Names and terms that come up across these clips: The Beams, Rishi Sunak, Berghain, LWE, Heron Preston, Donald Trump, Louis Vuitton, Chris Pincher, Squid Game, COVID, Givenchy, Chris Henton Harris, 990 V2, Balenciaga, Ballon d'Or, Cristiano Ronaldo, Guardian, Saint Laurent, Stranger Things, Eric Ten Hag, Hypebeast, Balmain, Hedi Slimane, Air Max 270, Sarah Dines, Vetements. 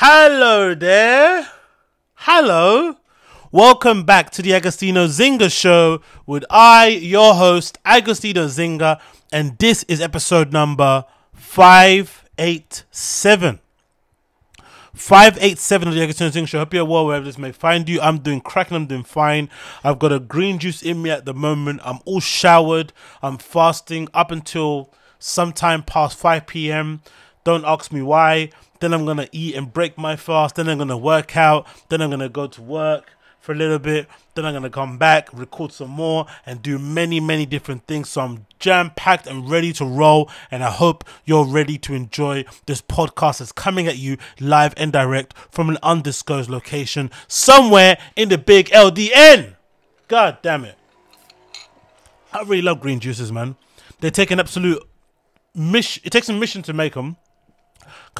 Hello there. Hello. Welcome back to the Agostinho Zinga Show with I, your host, Agostinho Zinga, and this is episode number 587. 587 of the Agostinho Zinga Show. Hope you're well wherever this may find you. I'm doing cracking, I'm doing fine. I've got a green juice in me at the moment. I'm all showered. I'm fasting up until sometime past 5 p.m. Don't ask me why. Then I'm going to eat and break my fast. Then I'm going to work out. Then I'm going to go to work for a little bit. Then I'm going to come back, record some more, and do many, many different things. So I'm jam-packed and ready to roll, and I hope you're ready to enjoy this podcast that's coming at you live and direct from an undisclosed location somewhere in the big LDN. God damn it. I really love green juices, man. They take an absolute mission. It takes a mission to make them.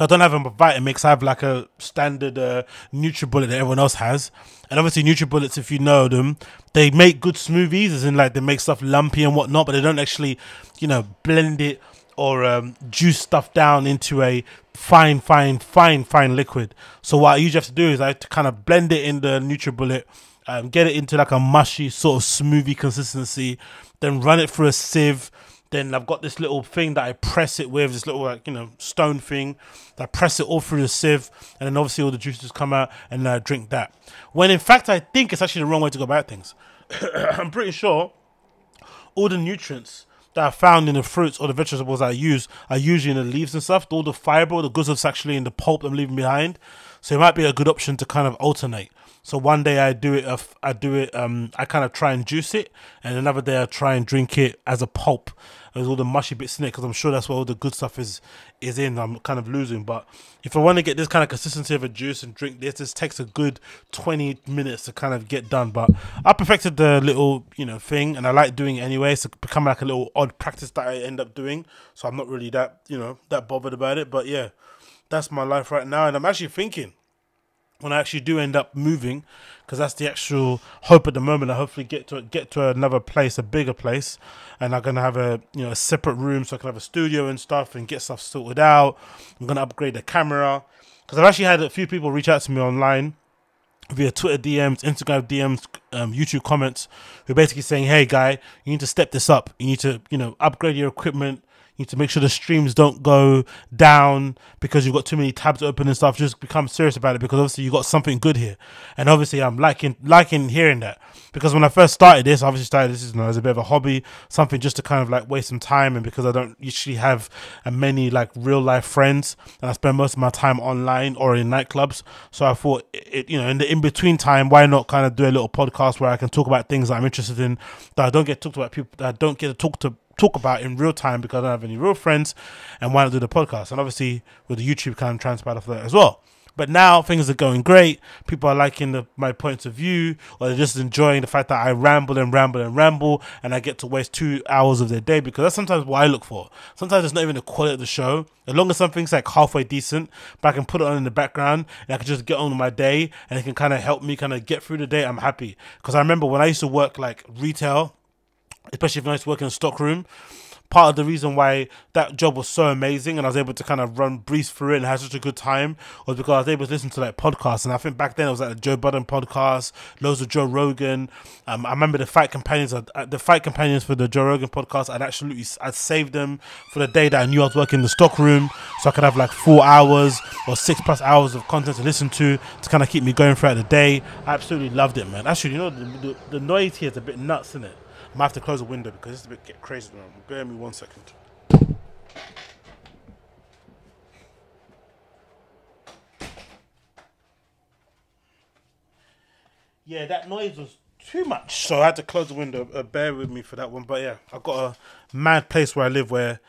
I don't have a Vitamix. I have like a standard NutriBullet that everyone else has. And obviously NutriBullets, if you know them, they make good smoothies, as in like they make stuff lumpy and whatnot, but they don't actually, you know, blend it or juice stuff down into a fine liquid. So what I usually have to do is I have to kind of blend it in the NutriBullet, get it into like a mushy sort of smoothie consistency, then run it through a sieve. Then I've got this little thing that I press it with, this little, like, you know, stone thing. I press it all through the sieve, and then obviously all the juices come out, and I drink that. When in fact, I think it's actually the wrong way to go about things. I'm pretty sure all the nutrients that are found in the fruits or the vegetables I use are usually in the leaves and stuff. All the fiber, all the good stuff's actually in the pulp I'm leaving behind. So it might be a good option to kind of alternate. So one day I kind of try and juice it, and another day I try and drink it as a pulp. There's all the mushy bits in it, because I'm sure that's where all the good stuff is in. I'm kind of losing, but if I want to get this kind of consistency of a juice and drink this, this takes a good 20 minutes to kind of get done. But I perfected the little, you know, thing, and I like doing it anyway. It's become like a little odd practice that I end up doing, so I'm not really that, you know, that bothered about it. But yeah, that's my life right now, and I'm actually thinking, when I actually do end up moving, because that's the actual hope at the moment. I hopefully get to another place, a bigger place, and I'm gonna have a, you know, a separate room so I can have a studio and stuff and get stuff sorted out. I'm gonna upgrade the camera, because I've actually had a few people reach out to me online via Twitter DMs, Instagram DMs, YouTube comments, who are basically saying, "Hey, guy, you need to step this up. You need to, you know, upgrade your equipment. You need to make sure the streams don't go down because you've got too many tabs open and stuff. Just become serious about it, because obviously you got something good here." And obviously I'm liking hearing that, because when I first started this, I obviously started this, you know, as a bit of a hobby, something just to kind of like waste some time, and because I don't usually have many like real life friends, and I spend most of my time online or in nightclubs. So I thought, you know, in the in-between time, why not kind of do a little podcast where I can talk about things that I'm interested in, that I don't get talked about, people that I don't get to talk about in real time because I don't have any real friends, and why not do the podcast? And obviously with the YouTube kind of transpired off that as well. But now things are going great. People are liking my points of view, or they're just enjoying the fact that I ramble, and I get to waste 2 hours of their day, because that's sometimes what I look for. Sometimes it's not even the quality of the show. As long as something's like halfway decent, but I can put it on in the background, and I can just get on with my day, and it can kind of help me kind of get through the day, I'm happy. Because I remember when I used to work like retail, especially if I used to work in a stockroom, part of the reason why that job was so amazing and I was able to kind of breeze through it and have such a good time was because I was able to listen to like podcasts. And I think back then it was like the Joe Budden podcast, loads of Joe Rogan. I remember the fight companions for the Joe Rogan podcast. I'd saved them for the day that I knew I was working in the stockroom, so I could have like 4 hours or 6+ hours of content to listen to kind of keep me going throughout the day. I absolutely loved it, man. Actually, you know, the noise here is a bit nuts, isn't it? I might have to close the window because it's a bit get crazy. Bear me 1 second. Yeah, that noise was too much, so I had to close the window. Bear with me for that one. But yeah, I've got a mad place where I live where,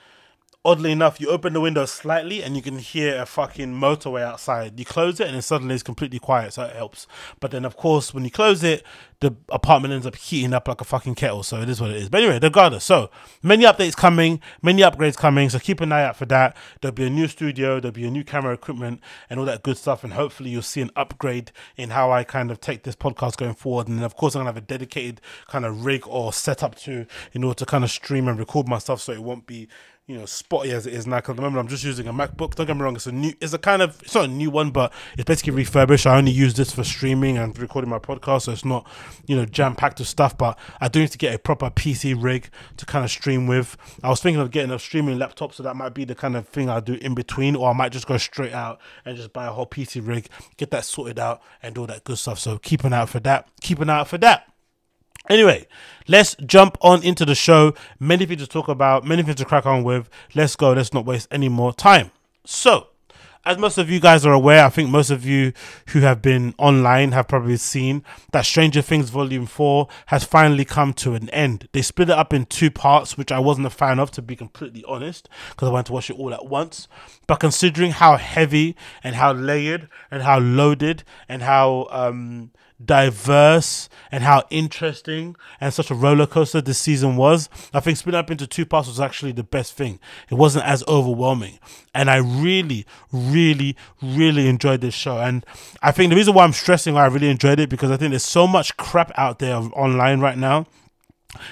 oddly enough, you open the window slightly and you can hear a fucking motorway outside. You close it and it suddenly is completely quiet, so it helps. But then, of course, when you close it, the apartment ends up heating up like a fucking kettle, so it is what it is. But anyway, regardless, so many updates coming, many upgrades coming, so keep an eye out for that. There'll be a new studio, there'll be a new camera equipment and all that good stuff, and hopefully you'll see an upgrade in how I kind of take this podcast going forward. And then, of course, I'm going to have a dedicated kind of rig or setup in order to kind of stream and record myself, so it won't be, you know, spotty as it is now. Because at the moment, I'm just using a MacBook. Don't get me wrong, it's a new, it's a kind of, it's not a new one, but it's basically refurbished. I only use this for streaming and recording my podcast, so it's not, you know, jam packed with stuff. But I do need to get a proper PC rig to kind of stream with. I was thinking of getting a streaming laptop, so that might be the kind of thing I do in between, or I might just go straight out and just buy a whole PC rig, get that sorted out, and all that good stuff. So keep an eye out for that. Keep an eye out for that. Anyway, let's jump on into the show. Many things to talk about, many things to crack on with. Let's go. Let's not waste any more time. So, as most of you guys are aware, I think most of you who have been online have probably seen that Stranger Things Volume 4 has finally come to an end. They split it up in two parts, which I wasn't a fan of, to be completely honest, because I wanted to watch it all at once. But considering how heavy and how layered and how loaded and how diverse and how interesting and such a roller coaster this season was, I think split up into two parts was actually the best thing. It wasn't as overwhelming, and I really enjoyed this show. And I think the reason why I'm stressing why I really enjoyed it, because I think there's so much crap out there online right now.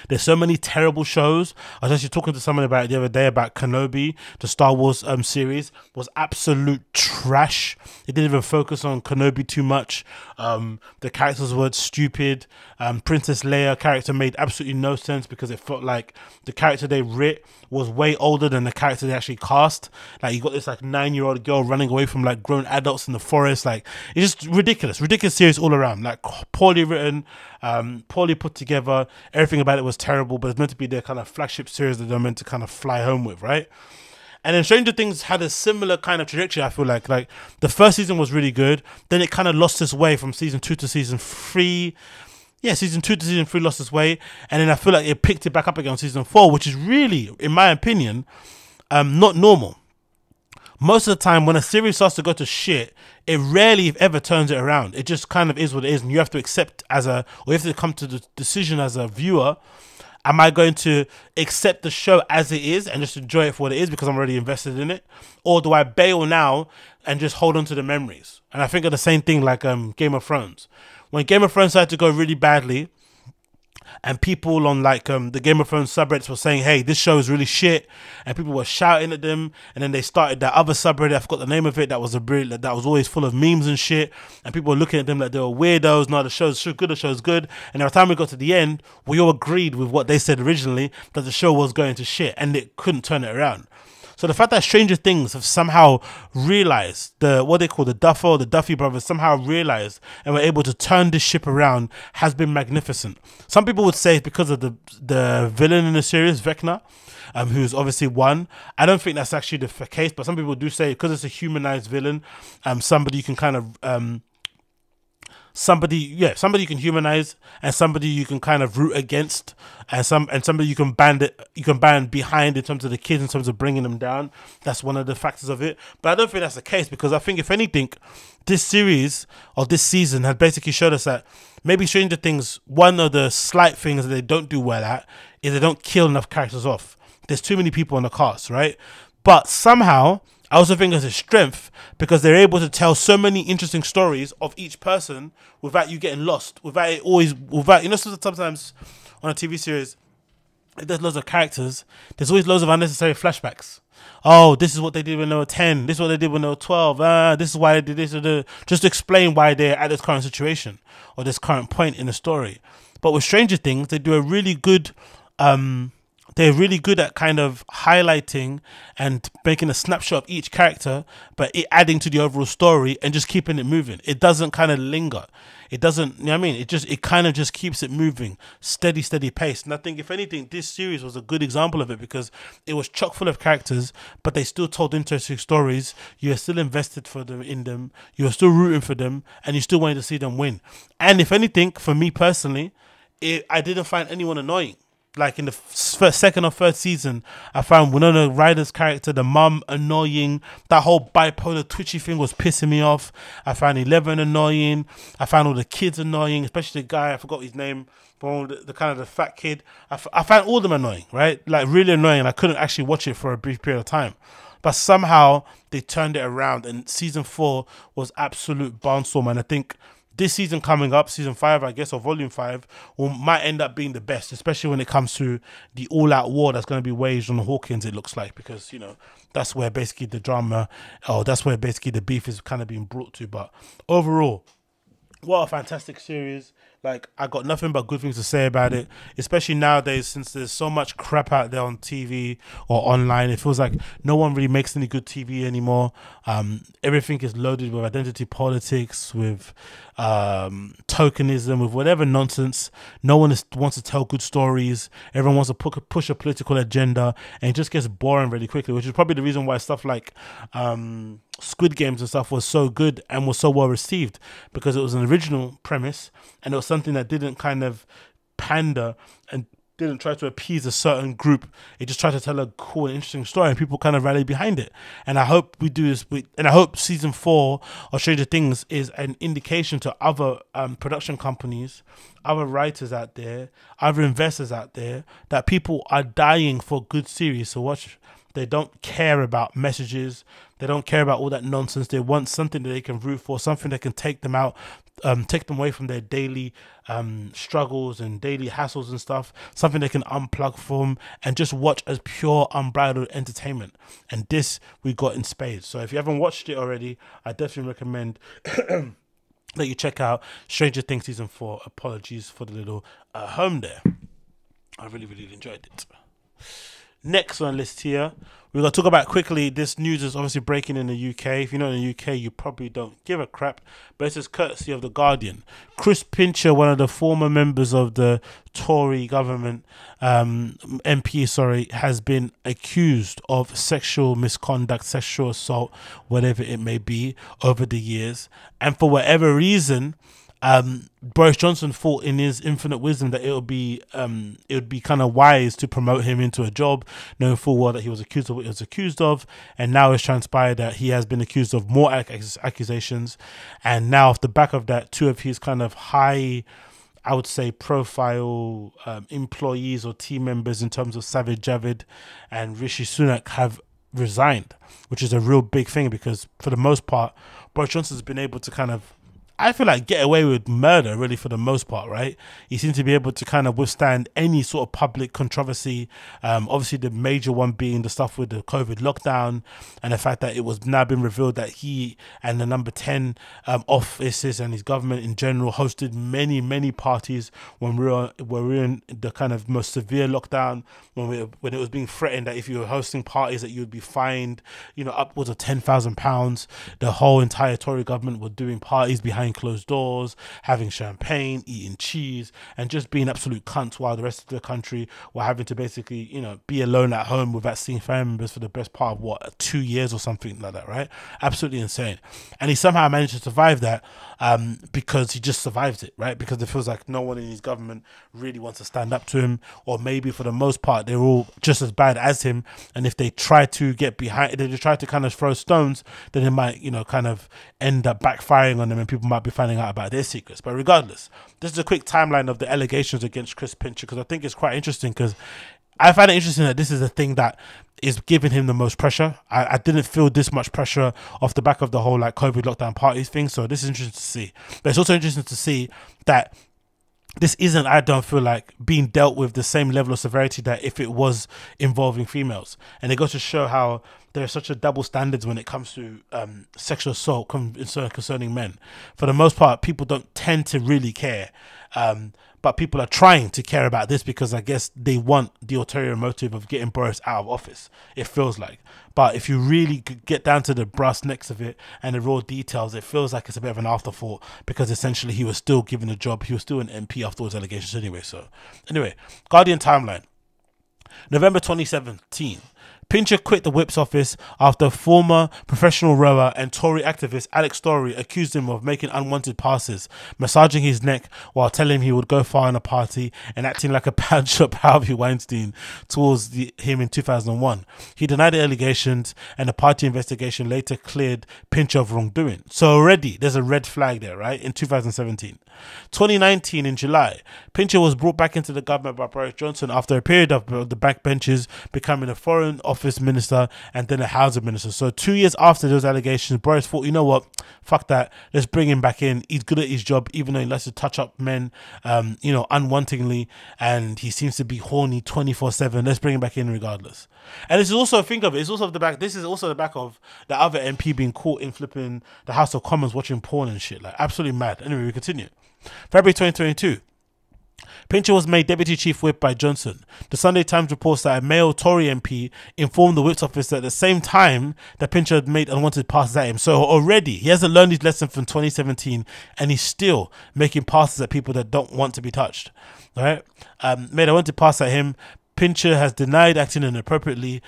There's so many terrible shows. I was actually talking to someone about it the other day, about Kenobi. The Star Wars series was absolute trash. It didn't even focus on Kenobi too much. The characters were stupid. Princess Leia character made absolutely no sense, because it felt like the character they writ was way older than the character they actually cast. Like, you got this like 9-year-old girl running away from like grown adults in the forest. Like, it's just ridiculous. Ridiculous series all around. Like, poorly written, poorly put together. Everything about it was terrible, but it's meant to be their kind of flagship series that they're meant to kind of fly home with, right? And then Stranger Things had a similar kind of trajectory, I feel like. Like, the first season was really good, then it kind of lost its way from season 2 to season 3. Yeah, season 2 to season 3 lost its way, and then I feel like it picked it back up again on season 4, which is really, in my opinion, not normal. Most of the time, when a series starts to go to shit, it rarely ever turns it around. It just kind of is what it is, and you have to accept as a, or you have to come to the decision as a viewer, am I going to accept the show as it is and just enjoy it for what it is because I'm already invested in it? Or do I bail now and just hold on to the memories? And I think of the same thing like Game of Thrones. When Game of Thrones started to go really badly, and people on like the Game of Thrones subreddits were saying, hey, this show is really shit, and people were shouting at them, and then they started that other subreddit, I forgot the name of it, that was a brilliant, that was always full of memes and shit, and people were looking at them like they were weirdos. No, the show's good, the show's good. And by the time we got to the end, we all agreed with what they said originally, that the show was going to shit and it couldn't turn it around. So the fact that Stranger Things have somehow realized the, what they call the Duffy brothers somehow realized and were able to turn this ship around has been magnificent. Some people would say it's because of the villain in the series, Vecna, who's obviously one. I don't think that's actually the case, but some people do say because it's a humanized villain, somebody you can kind of somebody you can humanize, and somebody you can kind of root against, and somebody you can band behind in terms of the kids, in terms of bringing them down. That's one of the factors of it. But I don't think that's the case, because I think if anything, this series or this season has basically showed us that maybe Stranger Things, one of the slight things that they don't do well at is they don't kill enough characters off. There's too many people on the cast, right? But somehow, I also think it's a strength, because they're able to tell so many interesting stories of each person without you getting lost, without it always, without, you know, sometimes on a TV series, if there's loads of characters, there's always loads of unnecessary flashbacks. Oh, this is what they did when they were 10. This is what they did when they were 12. This is why they did this. Just explain why they're at this current situation or this current point in the story. But with Stranger Things, they do a really good, they're really good at kind of highlighting and making a snapshot of each character, but it adding to the overall story and just keeping it moving. It doesn't kind of linger. It doesn't, you know what I mean? It kind of just keeps it moving. Steady, steady pace. And I think, if anything, this series was a good example of it, because it was chock full of characters, but they still told interesting stories. You were still invested in them. You were still rooting for them, and you still wanted to see them win. And if anything, for me personally, I didn't find anyone annoying. Like, in the second or third season, I found Winona Ryder's character, the mum, annoying. That whole bipolar twitchy thing was pissing me off. I found Eleven annoying. I found all the kids annoying, especially the guy, I forgot his name, the kind of the fat kid. I found all of them annoying, right? Like, really annoying. And I couldn't actually watch it for a brief period of time. But somehow, they turned it around. And season 4 was absolute barnstorm. And I think this season coming up, season 5, I guess, or volume 5, might end up being the best, especially when it comes to the all-out war that's going to be waged on Hawkins, it looks like, because, you know, that's where basically the drama, or that's where basically the beef is kind of being brought to. But overall, what a fantastic series. Like, I got nothing but good things to say about it, especially nowadays, since there's so much crap out there on TV or online. It feels like no one really makes any good TV anymore. Everything is loaded with identity politics, with tokenism, with whatever nonsense. No one wants to tell good stories. Everyone wants to push a political agenda, and it just gets boring really quickly, which is probably the reason why stuff like Squid Games and stuff was so good and was so well received, because it was an original premise and it was something that didn't kind of pander and didn't try to appease a certain group. It just tried to tell a cool and interesting story, and people kind of rallied behind it. And I hope we do this and I hope season 4 of Stranger Things is an indication to other production companies, other writers out there, other investors out there, that people are dying for good series to watch. They don't care about messages. They don't care about all that nonsense. They want something that they can root for, something that can take them out, take them away from their daily struggles and daily hassles and stuff, something they can unplug from and just watch as pure, unbridled entertainment. And this we got in spades. So if you haven't watched it already, I definitely recommend that you check out Stranger Things Season 4. Apologies for the little home there. I really, really enjoyed it. Next on the list here, we're going to talk about quickly. This news is obviously breaking in the UK. If you're not in the UK, you probably don't give a crap. But this is courtesy of The Guardian. Chris Pincher, one of the former members of the Tory government, MP, has been accused of sexual misconduct, sexual assault, whatever it may be, over the years. And for whatever reason, Boris Johnson thought in his infinite wisdom that it would be kind of wise to promote him into a job, knowing full well that he was accused of what he was accused of. And now it's transpired that he has been accused of more accusations, and now off the back of that, two of his kind of high, I would say, profile employees or team members in terms of Sajid Javid and Rishi Sunak have resigned, which is a real big thing, because for the most part, Boris Johnson's been able to kind of, I feel like, get away with murder, really, for the most part, right? He seems to be able to kind of withstand any sort of public controversy. Obviously, the major one being the stuff with the COVID lockdown, and the fact that it was now been revealed that he and the number 10 offices and his government in general hosted many, many parties when we were in the kind of most severe lockdown, when it was being threatened that if you were hosting parties that you would be fined, you know, upwards of £10,000. The whole entire Tory government were doing parties behind closed doors, having champagne, eating cheese, and just being absolute cunts, while the rest of the country were having to basically, you know, be alone at home without seeing family members for the best part of, what, 2 years or something like that, right? Absolutely insane. And he somehow managed to survive that, because he just survived it, right? Because it feels like no one in his government really wants to stand up to him, or maybe for the most part they're all just as bad as him, and if they try to get behind, they just try to kind of throw stones, then it might, you know, kind of end up backfiring on them, and people might be finding out about their secrets. But regardless, this is a quick timeline of the allegations against Chris Pincher, because I think it's quite interesting, because I find it interesting that this is the thing that is giving him the most pressure. I didn't feel this much pressure off the back of the whole like COVID lockdown parties thing, so this is interesting to see. But it's also interesting to see that this isn't, I don't feel like, being dealt with the same level of severity that if it was involving females. And it goes to show how there's such a double standards when it comes to sexual assault concerning men. For the most part, people don't tend to really care, but people are trying to care about this, because I guess they want the ulterior motive of getting Boris out of office, it feels like. But if you really get down to the brass necks of it and the raw details, it feels like it's a bit of an afterthought, because essentially he was still given a job. He was still an MP after those allegations anyway. So anyway, Guardian timeline. November 2017. Pincher quit the Whip's office after former professional rower and Tory activist Alex Story accused him of making unwanted passes, massaging his neck while telling him he would go far in a party, and acting like a pound shop Harvey Weinstein towards him in 2001. He denied the allegations, and the party investigation later cleared Pincher of wrongdoing. So already there's a red flag there, right? In 2017. 2019, in July, Pincher was brought back into the government by Boris Johnson after a period of the backbenches becoming a foreign officer First Minister and then a Housing Minister. So 2 years after those allegations, Boris thought, you know what, fuck that, let's bring him back in. He's good at his job, even though he likes to touch up men, you know, unwantingly, and he seems to be horny 24/7. Let's bring him back in regardless. And this is also, think of it, it's also the back, this is also the back of the other MP being caught in flipping the House of Commons watching porn and shit, like absolutely mad. Anyway, we continue. February 2022, Pincher was made Deputy Chief Whip by Johnson. The Sunday Times reports that a male Tory MP informed the Whip's office at the same time that Pincher had made unwanted passes at him. So already, he hasn't learned his lesson from 2017 and he's still making passes at people that don't want to be touched. All right? Made unwanted passes at him. Pincher has denied acting inappropriately.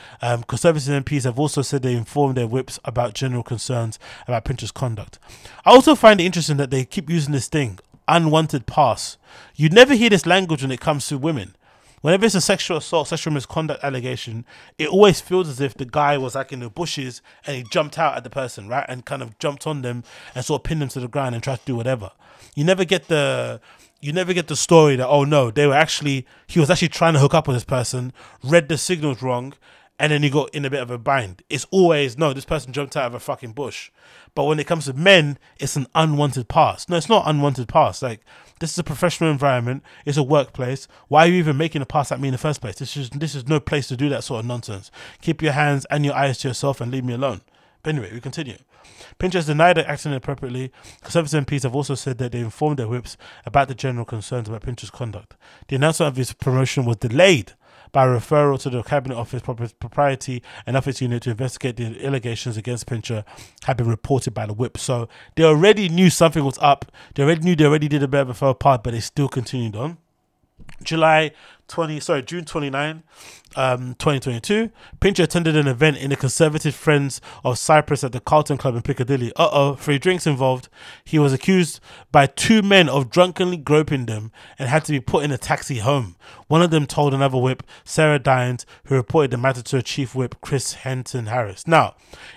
Conservative MPs have also said they informed their whips about general concerns about Pincher's conduct. I also find it interesting that they keep using this thing, unwanted pass. You never hear this language when it comes to women. Whenever it's a sexual assault, sexual misconduct allegation, it always feels as if the guy was like in the bushes and he jumped out at the person, right? And kind of jumped on them and sort of pinned them to the ground and tried to do whatever. You never get the... You never get the story that, oh no, they were actually, he was actually trying to hook up with this person, read the signals wrong, and then he got in a bit of a bind. It's always, no, this person jumped out of a fucking bush. But when it comes to men, it's an unwanted pass. No, it's not unwanted pass. Like, this is a professional environment. It's a workplace. Why are you even making a pass at me in the first place? This is no place to do that sort of nonsense. Keep your hands and your eyes to yourself and leave me alone. But anyway, we continue. Pincher has denied acting inappropriately. Conservative MPs have also said that they informed their whips about the general concerns about Pincher's conduct. The announcement of his promotion was delayed by referral to the Cabinet Office Propriety and Ethics Unit to investigate the allegations against Pincher had been reported by the whip. So they already knew something was up. They already did a bit of a faux pas, but they still continued on. June 29, 2022, Pincher attended an event in the Conservative Friends of Cyprus at the Carlton Club in Piccadilly. Free drinks involved. He was accused by two men of drunkenly groping them and had to be put in a taxi home. One of them told another whip, Sarah Dines, who reported the matter to Chief Whip Chris Henton Harris. Now,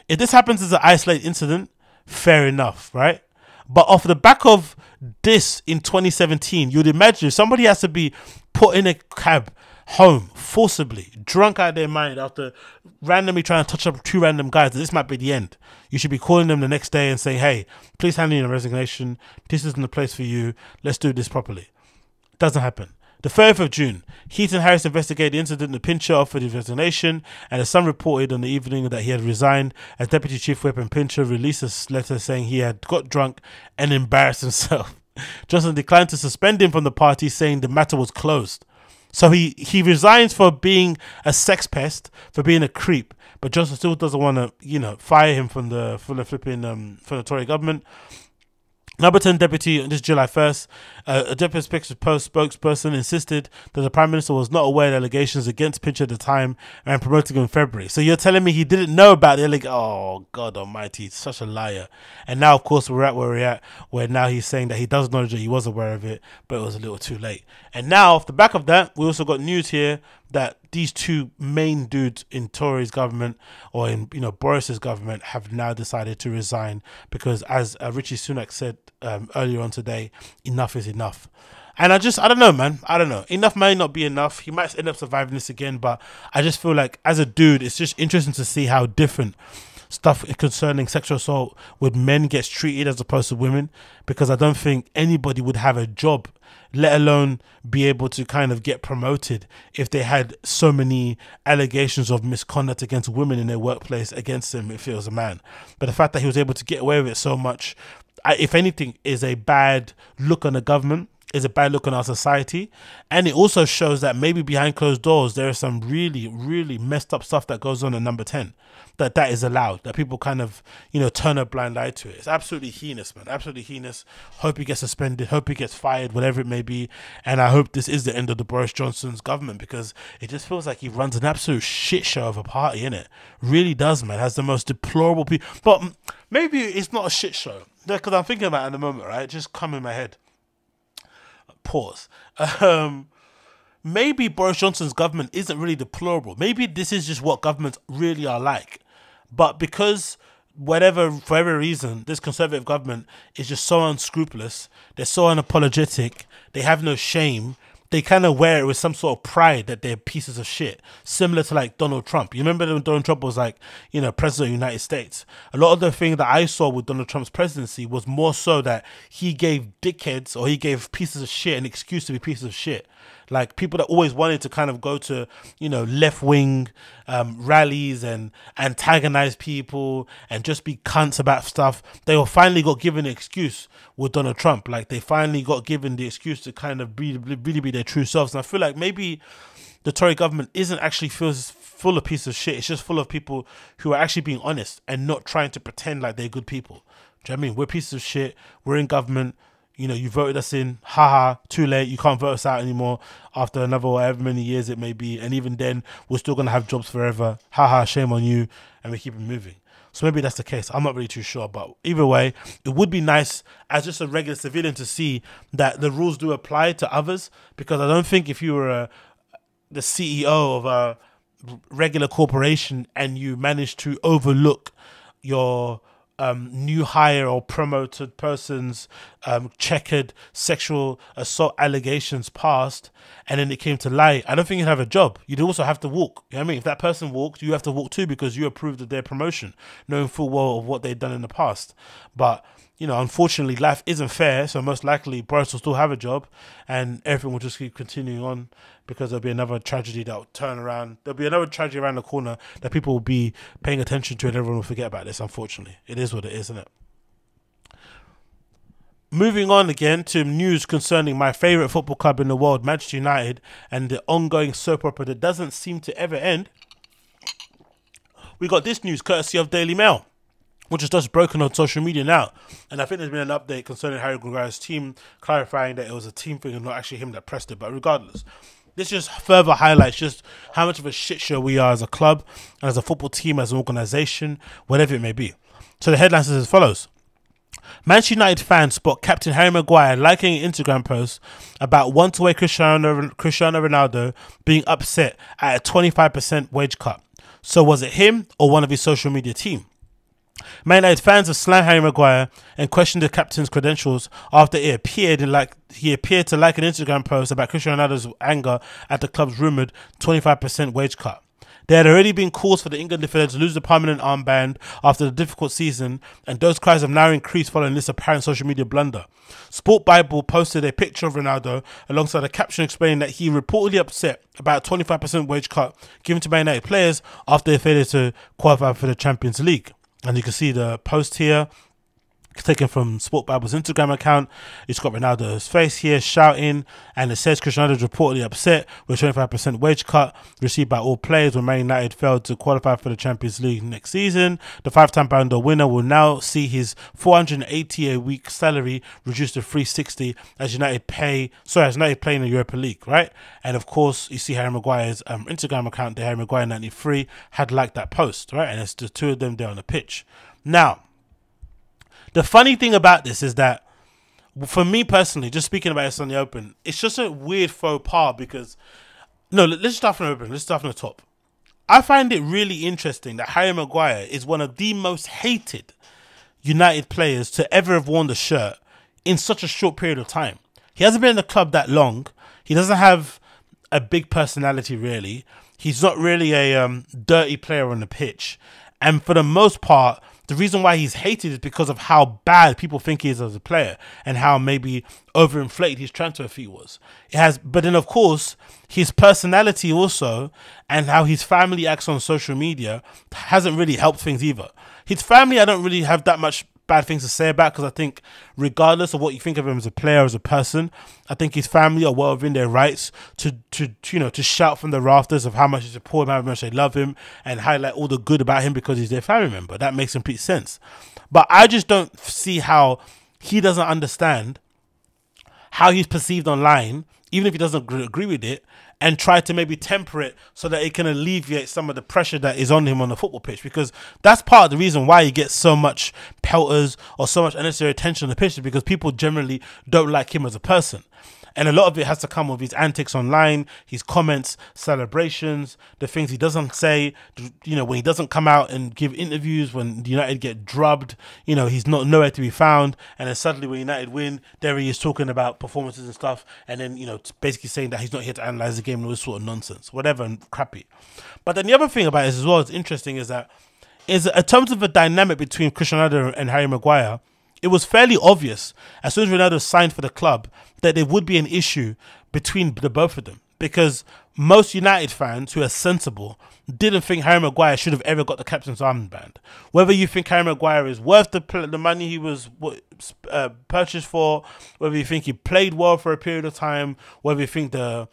if this happens as an isolated incident, fair enough, right? But off the back of this in 2017, you'd imagine somebody has to be put in a cab home forcibly, drunk out of their mind after randomly trying to touch up two random guys. This might be the end. You should be calling them the next day and saying, hey, please hand in your resignation. This isn't the place for you. Let's do this properly. Doesn't happen. The 3rd of June, Heath and Harris investigated the incident. The Pincher offered his resignation, and the Sun reported on the evening that he had resigned as Deputy Chief Whip, and Pincher released a letter saying he had got drunk and embarrassed himself. Johnson declined to suspend him from the party, saying the matter was closed. So he resigns for being a sex pest, for being a creep, but Johnson still doesn't want to, you know, fire him from the Tory government. Number 10 deputy, on this July 1st, a Deputy spokesperson insisted that the Prime Minister was not aware of the allegations against Pincher at the time and promoted him in February. So you're telling me he didn't know about it? Like, oh, God almighty, such a liar. And now, of course, we're at where we're at, where now he's saying that he does know that he was aware of it, but it was a little too late. And now, off the back of that, we also got news here that these two main dudes in Tory's government, or in, you know, Boris's government, have now decided to resign because, as Richie Sunak said earlier on today, enough is enough. And I don't know, man. I don't know. Enough may not be enough. He might end up surviving this again, but I just feel like, as a dude, it's just interesting to see how different stuff concerning sexual assault with men gets treated as opposed to women, because I don't think anybody would have a job, let alone be able to kind of get promoted, if they had so many allegations of misconduct against women in their workplace against him if it was a man. But the fact that he was able to get away with it so much, if anything, is a bad look on the government, is a bad look on our society. And it also shows that maybe behind closed doors, there is some really, really messed up stuff that goes on at Number 10, that is allowed, that people kind of, you know, turn a blind eye to it. It's absolutely heinous, man. Absolutely heinous. Hope he gets suspended. Hope he gets fired, whatever it may be. And I hope this is the end of the Boris Johnson's government, because it just feels like he runs an absolute shit show of a party, innit? Really does, man. Has the most deplorable people. But maybe it's not a shit show, because I'm thinking about it at the moment, right? It just come in my head. Pause. Maybe Boris Johnson's government isn't really deplorable. Maybe this is just what governments really are like. But because for every reason, this Conservative government is just so unscrupulous, they're so unapologetic, they have no shame, they kind of wear it with some sort of pride that they're pieces of shit, similar to like Donald Trump. You remember when Donald Trump was like, you know, president of the United States? A lot of the thing that I saw with Donald Trump's presidency was more so that he gave dickheads, or he gave pieces of shit, an excuse to be pieces of shit. Like people that always wanted to kind of go to, you know, left-wing rallies and antagonize people and just be cunts about stuff, they all finally got given an excuse with Donald Trump. Like they finally got given the excuse to kind of really be their true selves. And I feel like maybe the Tory government isn't actually full of pieces of shit. It's just full of people who are actually being honest and not trying to pretend like they're good people. Do you know what I mean? We're pieces of shit. We're in government. You know, you voted us in, haha, too late, you can't vote us out anymore after another however many years it may be, and even then, we're still going to have jobs forever, haha, shame on you, and we keep it moving. So maybe that's the case, I'm not really too sure, but either way, it would be nice as just a regular civilian to see that the rules do apply to others, because I don't think if you were the CEO of a regular corporation and you managed to overlook your new hire or promoted person's checkered sexual assault allegations past, and then it came to light, I don't think you'd have a job. You'd also have to walk. You know what I mean? If that person walked, you have to walk too, because you approved of their promotion, knowing full well of what they'd done in the past. But you know, unfortunately, life isn't fair, so most likely Boris will still have a job, and everything will just keep continuing on, because there'll be another tragedy that'll turn around. There'll be another tragedy around the corner that people will be paying attention to, and everyone will forget about this, unfortunately. It is what it is, isn't it? Moving on again to news concerning my favourite football club in the world, Manchester United, and the ongoing soap opera that doesn't seem to ever end. We got this news courtesy of Daily Mail, which is just broken on social media now. And I think there's been an update concerning Harry Maguire's team, clarifying that it was a team thing and not actually him that pressed it. But regardless, this just further highlights just how much of a shit show we are as a club, and as a football team, as an organisation, whatever it may be. So the headline says as follows. Manchester United fans spot Captain Harry Maguire liking an Instagram post about one-to-way Cristiano Ronaldo being upset at a 25% wage cut. So was it him or one of his social media team? Man United fans have slammed Harry Maguire and questioned the captain's credentials after it appeared he appeared to like an Instagram post about Cristiano Ronaldo's anger at the club's rumoured 25% wage cut. There had already been calls for the England defender to lose the permanent armband after the difficult season, and those cries have now increased following this apparent social media blunder. Sport Bible posted a picture of Ronaldo alongside a caption explaining that he reportedly upset about a 25% wage cut given to Man United players after they failed to qualify for the Champions League. And you can see the post here, taken from Sport Bible's Instagram account. It's got Ronaldo's face here shouting, and it says Cristiano is reportedly upset with 25% wage cut received by all players when Man United failed to qualify for the Champions League next season. The five-time Ballon d'Or winner will now see his $480 a week salary reduced to $360 as United play in the Europa League, right? And of course, you see Harry Maguire's Instagram account there. Harry Maguire 93 had liked that post, right? And it's the two of them there on the pitch. Now, the funny thing about this is that, for me personally, just speaking about this on the open, it's just a weird faux pas because, no, let's start from the open, let's start from the top. I find it really interesting that Harry Maguire is one of the most hated United players to ever have worn the shirt in such a short period of time. He hasn't been in the club that long. He doesn't have a big personality, really. He's not really a dirty player on the pitch. And for the most part, the reason why he's hated is because of how bad people think he is as a player and how maybe overinflated his transfer fee was. But then, of course, his personality also and how his family acts on social media hasn't really helped things either. His family, I don't really have that much bad things to say about, because I think regardless of what you think of him as a player or as a person, I think his family are well within their rights to shout from the rafters of how much they support him, how much they love him, and highlight all the good about him because he's their family member. That makes complete sense. But I just don't see how he doesn't understand how he's perceived online, even if he doesn't agree with it, and try to maybe temper it so that it can alleviate some of the pressure that is on him on the football pitch, because that's part of the reason why he gets so much pelters or so much unnecessary attention on the pitch, because people generally don't like him as a person. And a lot of it has to come with his antics online, his comments, celebrations, the things he doesn't say, you know, when he doesn't come out and give interviews, when the United get drubbed, you know, he's not nowhere to be found. And then suddenly when United win, there he is talking about performances and stuff. And then, you know, basically saying that he's not here to analyze the game and all this sort of nonsense, whatever, and crappy. But then the other thing about it as well is interesting is that in terms of the dynamic between Cristiano Ronaldo and Harry Maguire, it was fairly obvious as soon as Ronaldo signed for the club that there would be an issue between the both of them, because most United fans who are sensible didn't think Harry Maguire should have ever got the captain's armband. Whether you think Harry Maguire is worth the money he was purchased for, whether you think he played well for a period of time, whether you think the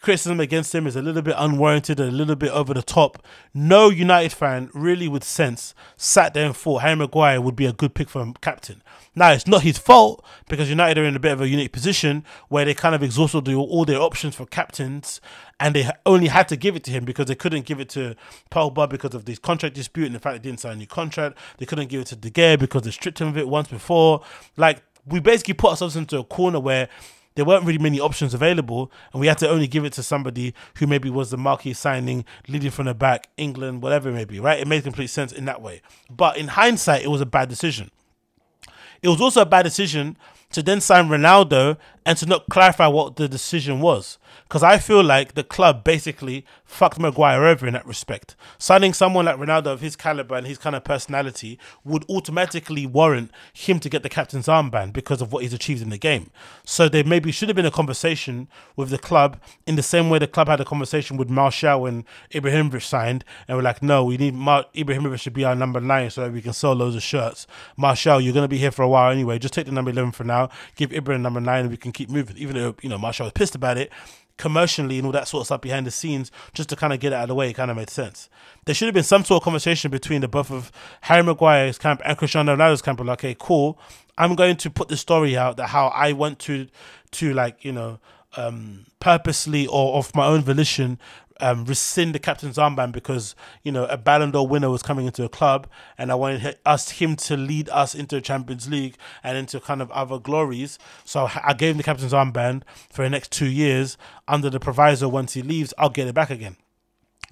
criticism against him is a little bit unwarranted, a little bit over the top, no United fan really with sense sat there and thought Harry Maguire would be a good pick for a captain. Now, it's not his fault, because United are in a bit of a unique position where they kind of exhausted all their options for captains, and they only had to give it to him because they couldn't give it to Pogba because of this contract dispute and the fact they didn't sign a new contract. They couldn't give it to De Gea because they stripped him of it once before. Like, we basically put ourselves into a corner where there weren't really many options available, and we had to only give it to somebody who maybe was the marquee signing, leading from the back, England, whatever it may be, right? It made complete sense in that way. But in hindsight, it was a bad decision. It was also a bad decision to then sign Ronaldo and to not clarify what the decision was, because I feel like the club basically fucked Maguire over in that respect. Signing someone like Ronaldo of his caliber and his kind of personality would automatically warrant him to get the captain's armband because of what he's achieved in the game. So there maybe should have been a conversation with the club, in the same way the club had a conversation with Martial when Ibrahimovic signed, and we're like, no, we need Ibrahimovic should be our number 9 so that we can sell loads of shirts. Martial, you're going to be here for a while anyway, just take the number 11 for now, give Ibrahim number 9 and we can keep moving. Even though, you know, Martial was pissed about it, commercially and all that sort of stuff behind the scenes, just to kind of get it out of the way, it kind of made sense. There should have been some sort of conversation between the both of Harry Maguire's camp and Cristiano Ronaldo's camp, like, okay, cool, I'm going to put the story out that how I want to like, you know, purposely or of my own volition rescind the captain's armband because, you know, a Ballon d'Or winner was coming into a club and I wanted him to lead us into the Champions League and into kind of other glories. So I gave him the captain's armband for the next 2 years under the proviso, once he leaves, I'll get it back again.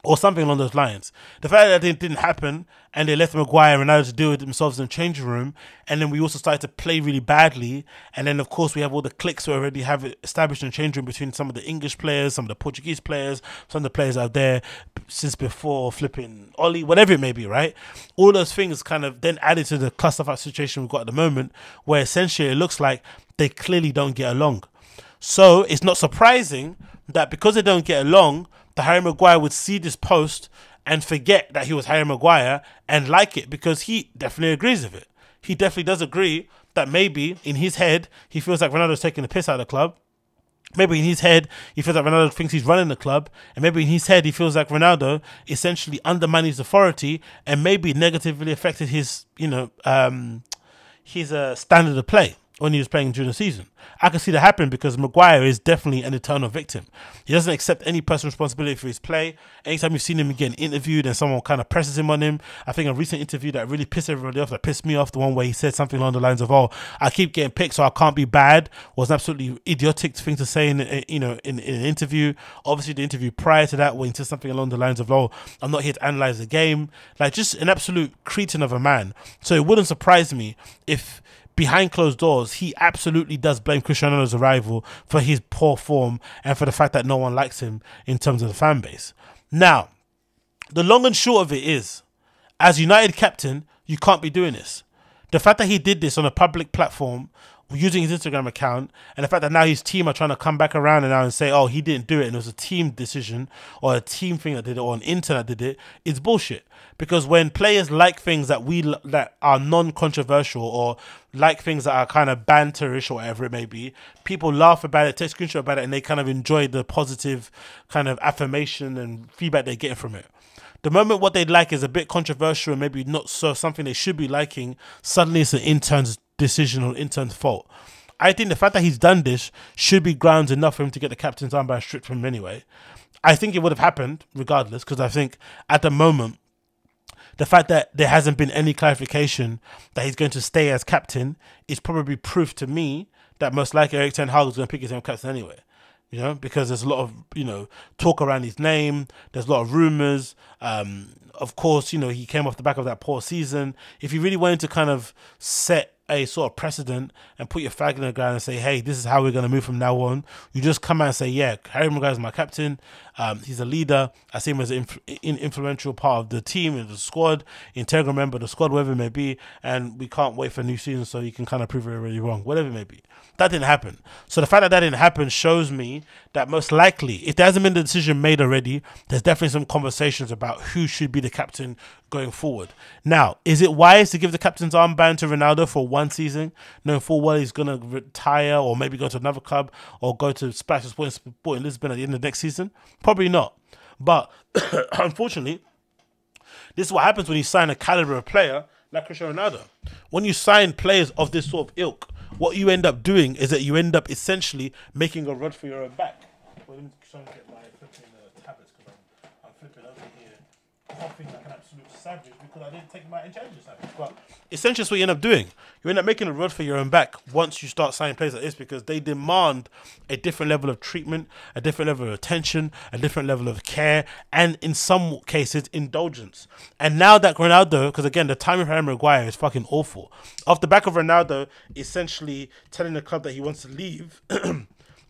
Or something along those lines. The fact that it didn't happen and they left Maguire and Ronaldo to deal with themselves in the changing room, and then we also started to play really badly, and then of course we have all the cliques we already have established in the changing room between some of the English players, some of the Portuguese players, some of the players out there since before flipping Oli, whatever it may be, right? All those things kind of then added to the clusterfuck situation we've got at the moment, where essentially it looks like they clearly don't get along. So it's not surprising that because they don't get along, that Harry Maguire would see this post and forget that he was Harry Maguire and like it, because he definitely agrees with it. He definitely does agree that maybe in his head, he feels like Ronaldo's taking the piss out of the club. Maybe in his head, he feels like Ronaldo thinks he's running the club. And maybe in his head, he feels like Ronaldo essentially undermined his authority and maybe negatively affected his, you know, his standard of play when he was playing during the season. I can see that happen because Maguire is definitely an eternal victim. He doesn't accept any personal responsibility for his play. Anytime you've seen him getting interviewed and someone kind of presses him on him, I think a recent interview that really pissed everybody off, that pissed me off, the one where he said something along the lines of, oh, I keep getting picked so I can't be bad, was an absolutely idiotic thing to say in an interview. Obviously the interview prior to that, when he said something along the lines of, oh, I'm not here to analyse the game. Like, just an absolute cretin of a man. So it wouldn't surprise me if behind closed doors, he absolutely does blame Cristiano Ronaldo's arrival for his poor form and for the fact that no one likes him in terms of the fan base. Now, the long and short of it is, as United captain, you can't be doing this. The fact that he did this on a public platform using his Instagram account, and the fact that now his team are trying to come back around and now and say, oh, he didn't do it and it was a team decision or a team thing that did it or an intern that did it, it's bullshit. Because when players like things that are non-controversial or like things that are kind of banterish or whatever it may be, people laugh about it, take screenshot about it, and they kind of enjoy the positive kind of affirmation and feedback they're getting from it. The moment what they'd like is a bit controversial and maybe not so something they should be liking, suddenly it's an intern's decision or intern's fault. I think the fact that he's done this should be grounds enough for him to get the captain's armband stripped from him anyway. I think it would have happened regardless, because I think at the moment, the fact that there hasn't been any clarification that he's going to stay as captain is probably proof to me that most likely Eric Ten Hag is going to pick his own captain anyway. You know, because there's a lot of, you know, talk around his name. There's a lot of rumours. Of course, you know, he came off the back of that poor season. If you really wanted to kind of set a sort of precedent and put your flag in the ground and say, hey, this is how we're going to move from now on, you just come out and say, yeah, Harry Maguire is my captain. He's a leader. I see him as an influential part of the team and the squad, integral member of the squad, whatever it may be, and we can't wait for a new season so you can kind of prove everybody wrong, whatever it may be. That didn't happen. So the fact that that didn't happen shows me that most likely, if there hasn't been the decision made already, there's definitely some conversations about who should be the captain going forward. Now, is it wise to give the captain's armband to Ronaldo for one season, knowing full well he's going to retire or maybe go to another club or go to Splash Sport in Lisbon at the end of next season? Probably not. But unfortunately, this is what happens when you sign a caliber of player like Cristiano Ronaldo. When you sign players of this sort of ilk, what you end up doing is that you end up essentially making a rod for your own back. Well, let me try and get my flipping tablets because I'm flipping over here, coughing like an absolute savage because I didn't take my intelligence savage. But essentially, that's what you end up doing. You end up making a rod for your own back once you start signing players like this because they demand a different level of treatment, a different level of attention, a different level of care, and in some cases, indulgence. And now that Ronaldo, because again, the timing of Harry Maguire is fucking awful. Off the back of Ronaldo essentially telling the club that he wants to leave,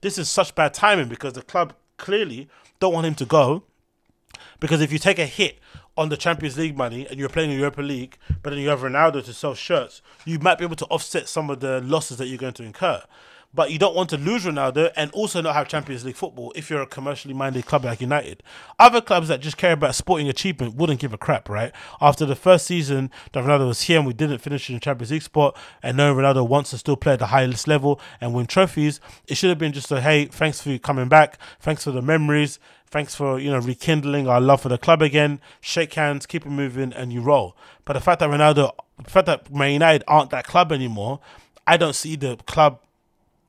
this is such bad timing because the club clearly don't want him to go. Because if you take a hit on the Champions League money and you're playing in Europa League, but then you have Ronaldo to sell shirts, you might be able to offset some of the losses that you're going to incur. But you don't want to lose Ronaldo and also not have Champions League football if you're a commercially minded club like United. Other clubs that just care about sporting achievement wouldn't give a crap, right? After the first season that Ronaldo was here and we didn't finish in the Champions League spot, and knowing Ronaldo wants to still play at the highest level and win trophies, it should have been just a, hey, thanks for coming back, thanks for the memories, thanks for, you know, rekindling our love for the club again, shake hands, keep it moving, and you roll. But the fact that Ronaldo, the fact that Man United aren't that club anymore, I don't see the club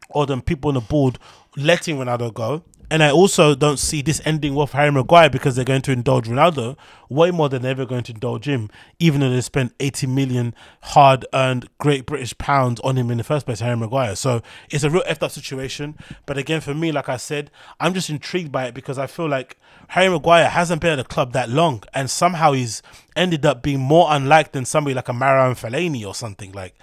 or the people on the board letting Ronaldo go. And I also don't see this ending well for Harry Maguire because they're going to indulge Ronaldo way more than they're ever going to indulge him, even though they spent 80 million hard-earned Great British pounds on him in the first place, Harry Maguire. So it's a real effed-up situation. But again, for me, like I said, I'm just intrigued by it because I feel like Harry Maguire hasn't been at the club that long and somehow he's ended up being more unliked than somebody like a Marouane Fellaini or something. Like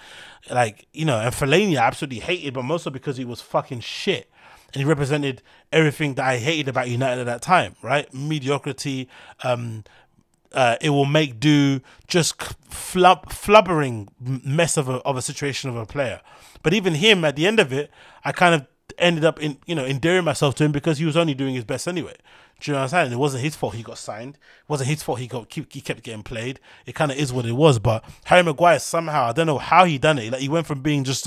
you know, and Fellaini I absolutely hated, but mostly because he was fucking shit. And he represented everything that I hated about United at that time, right? Mediocrity, it will make do, just flubbering mess of a situation of a player. But even him, at the end of it, I kind of ended up endearing myself to him because he was only doing his best anyway. Do you know what I'm saying? It wasn't his fault he got signed. It wasn't his fault he kept getting played. It kind of is what it was. But Harry Maguire somehow, I don't know how he done it. Like he went from being just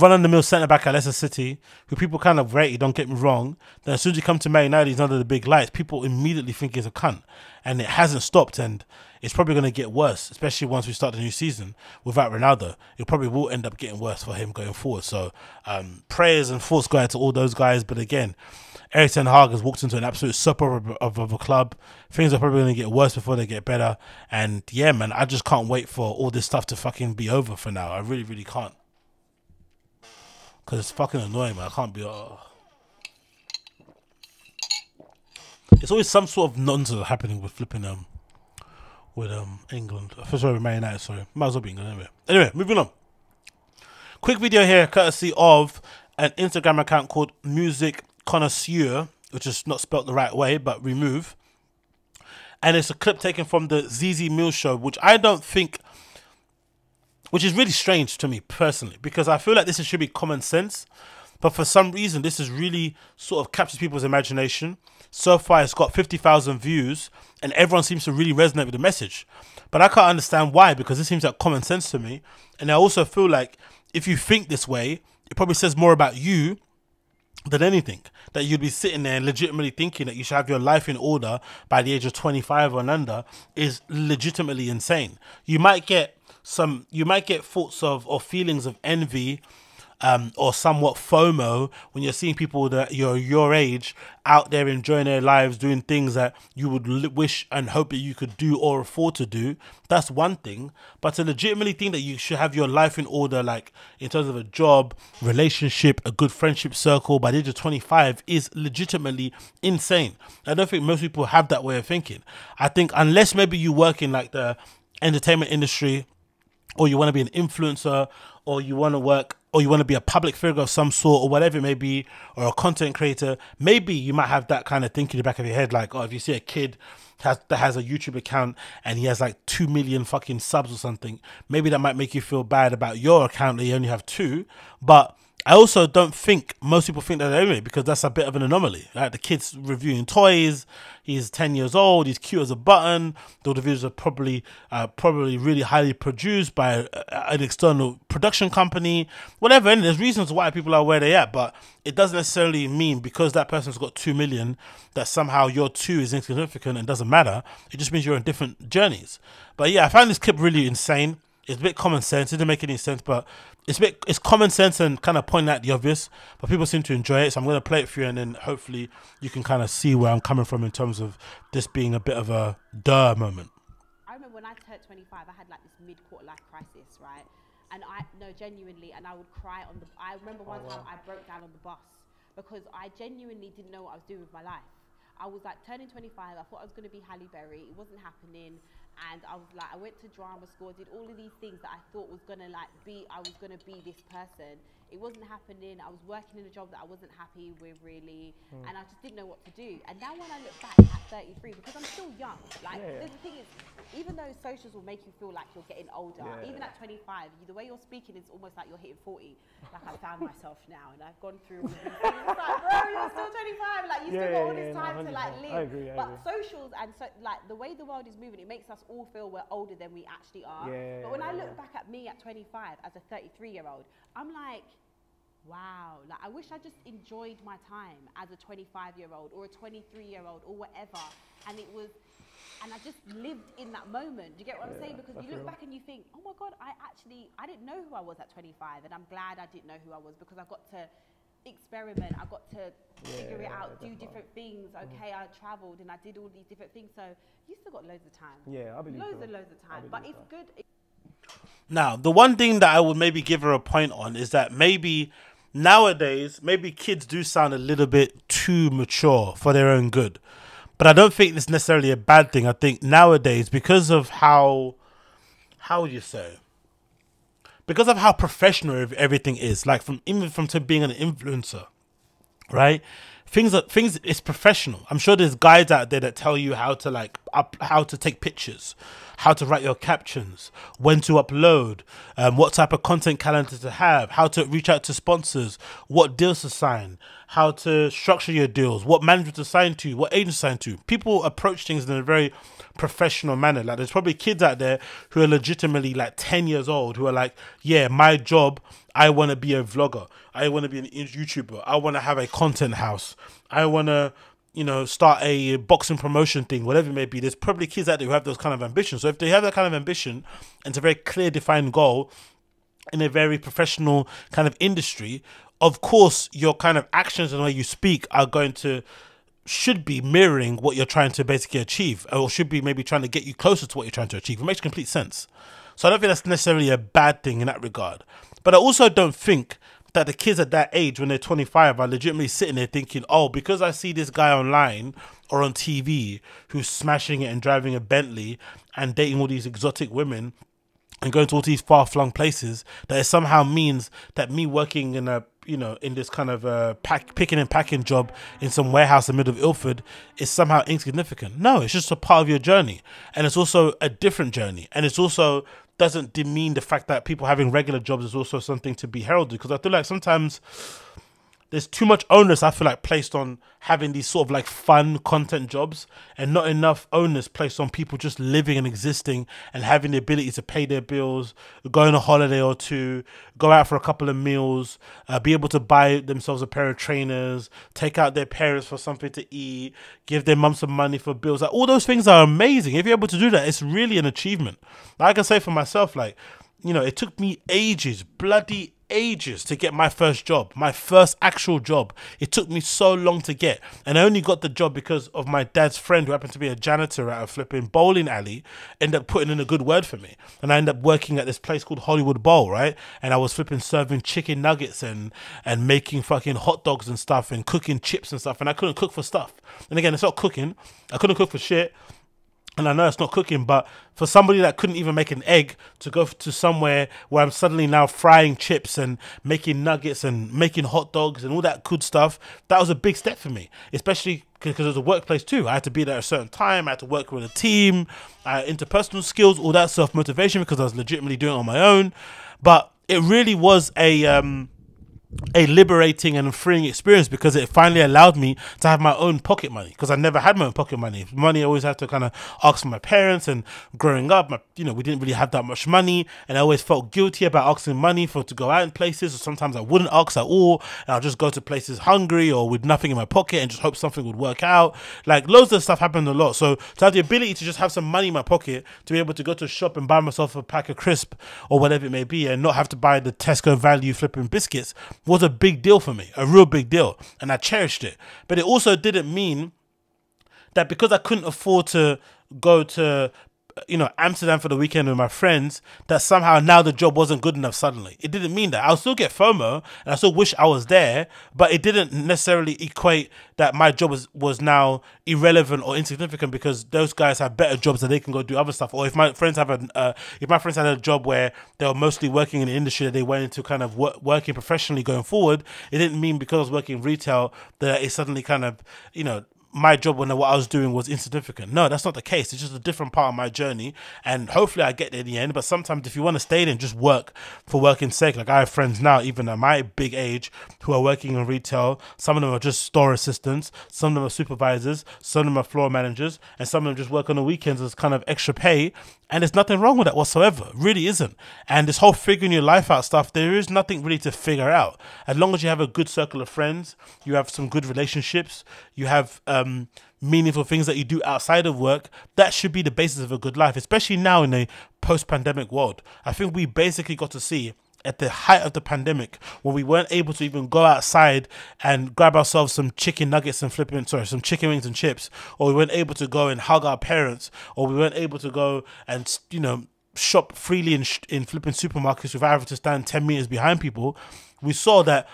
run-on-the-mill centre-back at Leicester City, who people kind of rated, don't get me wrong, then as soon as you come to Man United, he's under the big lights, people immediately think he's a cunt. And it hasn't stopped, and it's probably going to get worse, especially once we start the new season without Ronaldo. It probably will end up getting worse for him going forward. So prayers and thoughts go out to all those guys. But again, Eric Ten Hag has walked into an absolute supper of a club. Things are probably going to get worse before they get better. And yeah, man, I just can't wait for all this stuff to fucking be over for now. I really, really can't. Because it's fucking annoying, man. I can't be... It's always some sort of nonsense happening with flipping England. Sorry, Man United, sorry. Might as well be England anyway. Anyway, moving on. Quick video here, courtesy of an Instagram account called Music Connoisseur, which is not spelt the right way, but remove. And it's a clip taken from the ZZ Mills show, which I don't think... Which is really strange to me personally, because I feel like this should be common sense. But for some reason, this is really sort of captures people's imagination. So far, it's got 50,000 views and everyone seems to really resonate with the message. But I can't understand why, because this seems like common sense to me. And I also feel like if you think this way, it probably says more about you than anything, that you'd be sitting there and legitimately thinking that you should have your life in order by the age of 25 or under is legitimately insane. You might get thoughts of or feelings of envy or somewhat FOMO when you're seeing people that you're your age out there enjoying their lives, doing things that you would wish and hope that you could do or afford to do. That's one thing. But to legitimately think that you should have your life in order, like in terms of a job, relationship, a good friendship circle by the age of 25 is legitimately insane. I don't think most people have that way of thinking. I think unless maybe you work in like the entertainment industry, or you want to be an influencer, or you want to work, or you want to be a public figure of some sort, or whatever it may be, or a content creator, maybe you might have that kind of thinking in the back of your head, like, oh, if you see a kid that has a YouTube account and he has like 2 million fucking subs or something, maybe that might make you feel bad about your account that you only have 2. But I also don't think most people think that anyway, because that's a bit of an anomaly. Like, the kid's reviewing toys, he's 10 years old, he's cute as a button, the videos are probably really highly produced by an external production company, whatever, and there's reasons why people are where they're at, but it doesn't necessarily mean because that person's got 2 million that somehow your 2 is insignificant and doesn't matter. It just means you're on different journeys. But yeah, I found this clip really insane. It's a bit common sense. It didn't make any sense, but it's common sense and kind of pointing out the obvious, but people seem to enjoy it. So I'm going to play it for you, and then hopefully you can kind of see where I'm coming from in terms of this being a bit of a duh moment. I remember when I turned 25, I had like this mid-quarter life crisis, right? And I would cry on the, I remember one time I broke down on the bus because I genuinely didn't know what I was doing with my life. I was like turning 25, I thought I was going to be Halle Berry, it wasn't happening. And I was like, I went to drama school, did all of these things that I thought was gonna like be, I was gonna be this person. It wasn't happening. I was working in a job that I wasn't happy with really, and I just didn't know what to do. And now when I look back at 33, because I'm still young, like the thing is, even though socials will make you feel like you're getting older, even at 25, the way you're speaking is almost like you're hitting 40. Like I found myself now, and I've gone through all these things. It's like, bro, you're still 25. Like you still got all this time to like live. I agree. Socials and so like the way the world is moving, it makes us all feel we're older than we actually are. But when I look back at me at 25 as a 33-year-old, I'm like, wow, like I wish I just enjoyed my time as a 25-year-old or a 23-year-old or whatever, and it was, and I just lived in that moment. Do you get what I'm saying? Because you look back and you think, oh my God, I didn't know who I was at 25, and I'm glad I didn't know who I was because I got to experiment, I got to figure it out, do different things. I traveled and I did all these different things, so you still got loads of time. I believe loads of time, but it's good. Now, the one thing that I would maybe give her a point on is that maybe nowadays, maybe kids do sound a little bit too mature for their own good. But I don't think it's necessarily a bad thing. I think nowadays, because of how would you say, because of how professional everything is, like even from to being an influencer, right? Things it's professional. I'm sure there's guys out there that tell you how to like how to take pictures, how to write your captions, when to upload, what type of content calendar to have, how to reach out to sponsors, what deals to sign, how to structure your deals, what manager to sign to, what agent to sign to. People approach things in a very professional manner. Like there's probably kids out there who are legitimately like 10 years old who are like, yeah, my job, I want to be a vlogger, I want to be an YouTuber, I want to have a content house, I want to, you know, start a boxing promotion thing, whatever it may be. There's probably kids out there who have those kind of ambitions. So if they have that kind of ambition, and it's a very clear defined goal in a very professional kind of industry, of course your kind of actions and the way you speak are going to, should be mirroring what you're trying to basically achieve, or should be maybe trying to get you closer to what you're trying to achieve. It makes complete sense. So I don't think that's necessarily a bad thing in that regard. But I also don't think that the kids at that age when they're 25 are legitimately sitting there thinking, oh, because I see this guy online or on TV who's smashing it and driving a Bentley and dating all these exotic women and going to all these far-flung places, that it somehow means that me working in a, you know, in this kind of picking and packing job in some warehouse in the middle of Ilford is somehow insignificant. No, it's just a part of your journey, and it's also a different journey, and it's also doesn't demean the fact that people having regular jobs is also something to be heralded, because I feel like sometimes there's too much onus, I feel like, placed on having these sort of like fun content jobs and not enough onus placed on people just living and existing and having the ability to pay their bills, go on a holiday or two, go out for a couple of meals, be able to buy themselves a pair of trainers, take out their parents for something to eat, give their mum some money for bills. Like, all those things are amazing. If you're able to do that, it's really an achievement. Like I can say for myself, like, you know, it took me ages, bloody ages to get my first job, my first actual job. It took me so long to get, and I only got the job because of my dad's friend who happened to be a janitor at a flipping bowling alley, ended up putting in a good word for me, and I ended up working at this place called Hollywood Bowl, right? And I was flipping serving chicken nuggets and making fucking hot dogs and stuff and cooking chips and stuff, and I couldn't cook for stuff. And again, it's not cooking, I couldn't cook for shit. And I know it's not cooking, but for somebody that couldn't even make an egg to go to somewhere where I'm suddenly now frying chips and making nuggets and making hot dogs and all that good stuff, that was a big step for me, especially because it was a workplace too. I had to be there at a certain time. I had to work with a team, interpersonal skills, all that self-motivation, because I was legitimately doing it on my own. But it really was a liberating and freeing experience, because it finally allowed me to have my own pocket money, because I never had my own pocket money. I always had to kind of ask my parents, and growing up, you know, we didn't really have that much money, and I always felt guilty about asking money to go out in places, or sometimes I wouldn't ask at all, and I'll just go to places hungry or with nothing in my pocket and just hope something would work out. Like, loads of stuff happened a lot. So to have the ability to just have some money in my pocket, to be able to go to a shop and buy myself a pack of crisp or whatever it may be, and not have to buy the Tesco value flipping biscuits, was a big deal for me, a real big deal, and I cherished it. But it also didn't mean that because I couldn't afford to go to, you know, Amsterdam for the weekend with my friends, that somehow now the job wasn't good enough suddenly. It didn't mean that. I'll still get FOMO, and I still wish I was there, but it didn't necessarily equate that my job was now irrelevant or insignificant, because those guys have better jobs that they can go do other stuff. Or if my friends have had a job where they were mostly working in the industry that they went into, kind of working professionally going forward, it didn't mean because I was working retail that it suddenly kind of, you know, my job and what I was doing was insignificant. No, that's not the case. It's just a different part of my journey, and hopefully I get there in the end. But sometimes if you want to stay there and just work for working's sake, like I have friends now, even at my big age, who are working in retail. Some of them are just store assistants, some of them are supervisors, some of them are floor managers, and some of them just work on the weekends as kind of extra pay. And there's nothing wrong with that whatsoever, really isn't. And this whole figuring your life out stuff, there is nothing really to figure out. As long as you have a good circle of friends, you have some good relationships, you have meaningful things that you do outside of work, that should be the basis of a good life, especially now in a post-pandemic world. I think we basically got to see at the height of the pandemic, when we weren't able to even go outside and grab ourselves some chicken nuggets and some chicken wings and chips, or we weren't able to go and hug our parents, or we weren't able to go and, you know, shop freely in flipping supermarkets without having to stand 10 meters behind people, we saw that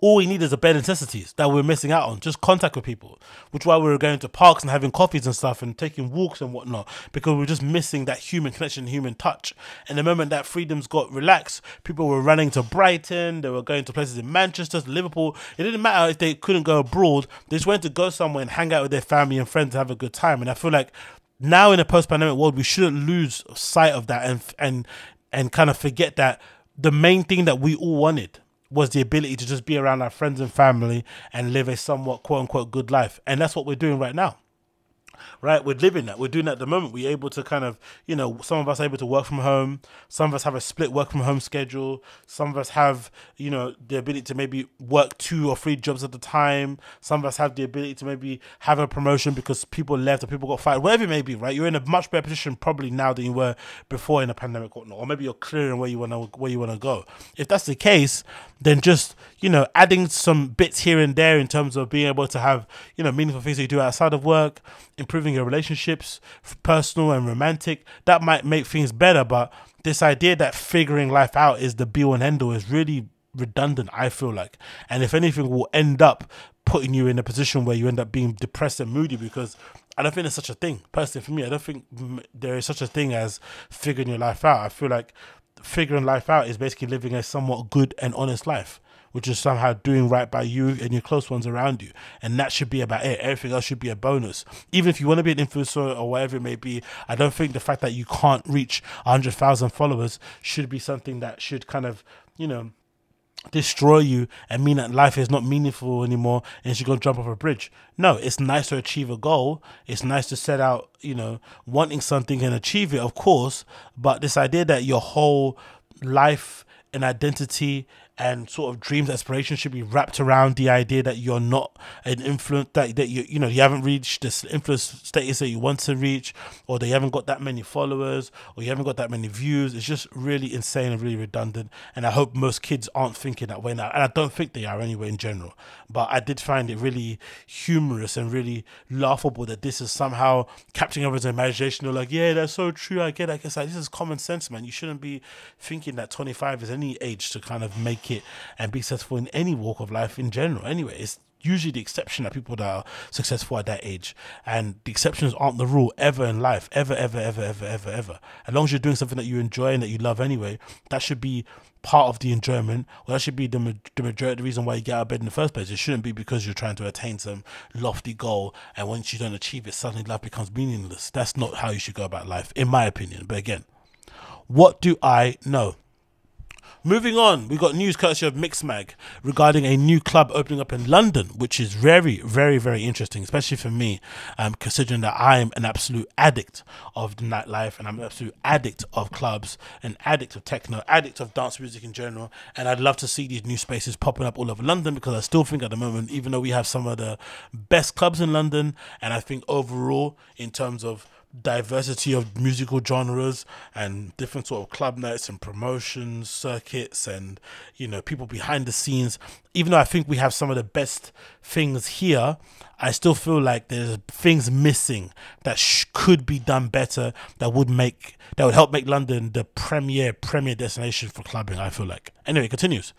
all we need is the bare necessities that we're missing out on, just contact with people, which is why we were going to parks and having coffees and stuff and taking walks and whatnot, because we were just missing that human connection, human touch. And the moment that freedoms got relaxed, people were running to Brighton, they were going to places in Manchester, Liverpool. It didn't matter if they couldn't go abroad, they just wanted to go somewhere and hang out with their family and friends and have a good time. And I feel like now in a post-pandemic world, we shouldn't lose sight of that and kind of forget that the main thing that we all wanted was the ability to just be around our friends and family and live a somewhat quote-unquote good life. And that's what we're doing right now, right? We're living that. We're doing that at the moment. We're able to kind of, you know, some of us are able to work from home. Some of us have a split work from home schedule. Some of us have, you know, the ability to maybe work 2 or 3 jobs at a time. Some of us have the ability to maybe have a promotion because people left or people got fired, whatever it may be, right? You're in a much better position probably now than you were before in a pandemic or not, or maybe you're clearing where you want to go. If that's the case, then just, you know, adding some bits here and there in terms of being able to have, you know, meaningful things that you do outside of work, improving your relationships, personal and romantic, that might make things better. But this idea that figuring life out is the be all and end all is really redundant, I feel like. And if anything, will end up putting you in a position where you end up being depressed and moody, because I don't think there's such a thing. Personally, for me, I don't think there is such a thing as figuring your life out. I feel like figuring life out is basically living a somewhat good and honest life, which is somehow doing right by you and your close ones around you. And that should be about it. Everything else should be a bonus. Even if you want to be an influencer or whatever it may be, I don't think the fact that you can't reach 100,000 followers should be something that should kind of, you know, destroy you and mean that life is not meaningful anymore and you should go jump off a bridge. No, it's nice to achieve a goal. It's nice to set out, you know, wanting something and achieve it, of course. But this idea that your whole life an identity and sort of dreams, aspirations should be wrapped around the idea that you're not an influence, that you know, you haven't reached this influence status that you want to reach, or that you haven't got that many followers, or you haven't got that many views. It's just really insane and really redundant. And I hope most kids aren't thinking that way now, and I don't think they are anyway in general. But I did find it really humorous and really laughable that this is somehow capturing everyone's imagination. They're like, yeah, that's so true. I guess like, this is common sense, man. You shouldn't be thinking that 25 is any age to kind of make it and be successful in any walk of life in general. Anyway, it's usually the exception that people that are successful at that age, and the exceptions aren't the rule ever in life, ever. As long as you're doing something that you enjoy and that you love anyway, that should be part of the enjoyment, or that should be the majority of the reason why you get out of bed in the first place. It shouldn't be because you're trying to attain some lofty goal, and once you don't achieve it, suddenly life becomes meaningless. That's not how you should go about life, in my opinion. But again, what do I know? Moving on, we got news courtesy of Mixmag regarding a new club opening up in London, which is very, very interesting, especially for me, considering that I am an absolute addict of the nightlife, and I'm an absolute addict of clubs, an addict of techno, addict of dance music in general. And I'd love to see these new spaces popping up all over London, because I still think at the moment, even though we have some of the best clubs in London, and I think overall in terms of diversity of musical genres and different sort of club nights and promotions circuits and, you know, people behind the scenes, even though I think we have some of the best things here, I still feel like there's things missing that could be done better, that would make, that would help make London the premier destination for clubbing, I feel like. Anyway, it continues.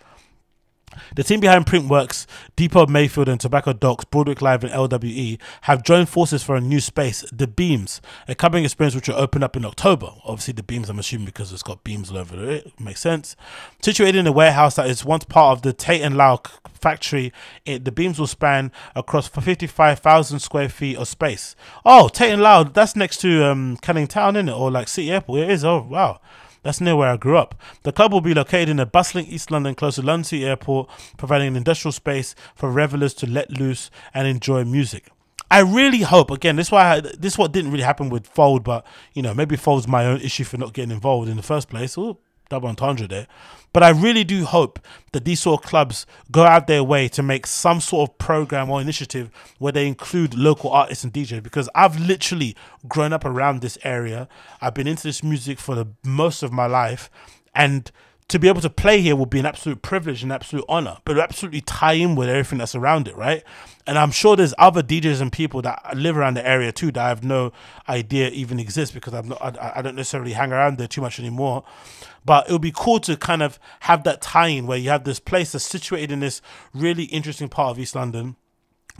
The team behind Printworks, Depot Mayfield and Tobacco Docks, Broadwick Live and LWE have joined forces for a new space, The Beams, a clubbing experience which will open up in October. Obviously, The Beams, I'm assuming because it's got beams all over it, makes sense. Situated in a warehouse that is once part of the Tate and Lyle factory, The Beams will span across 55,000 square feet of space. Oh, Tate and Lyle, that's next to Canning Town, isn't it? Or like City Airport, it is, oh wow. That's near where I grew up. The club will be located in a bustling East London close to London City Airport, providing an industrial space for revelers to let loose and enjoy music. I really hope, again, this is what didn't really happen with Fold, but, you know, maybe Fold's my own issue for not getting involved in the first place. Ooh, double entendre there. But I really do hope that these sort of clubs go out their way to make some sort of program or initiative where they include local artists and DJs, because I've literally grown up around this area. I've been into this music for the most of my life, and to be able to play here will be an absolute privilege and absolute honor, but absolutely tie in with everything that's around it, right? And I'm sure there's other DJs and people that live around the area too that I have no idea even exist, because I don't necessarily hang around there too much anymore. But it would be cool to kind of have that tie-in where you have this place that's situated in this really interesting part of East London,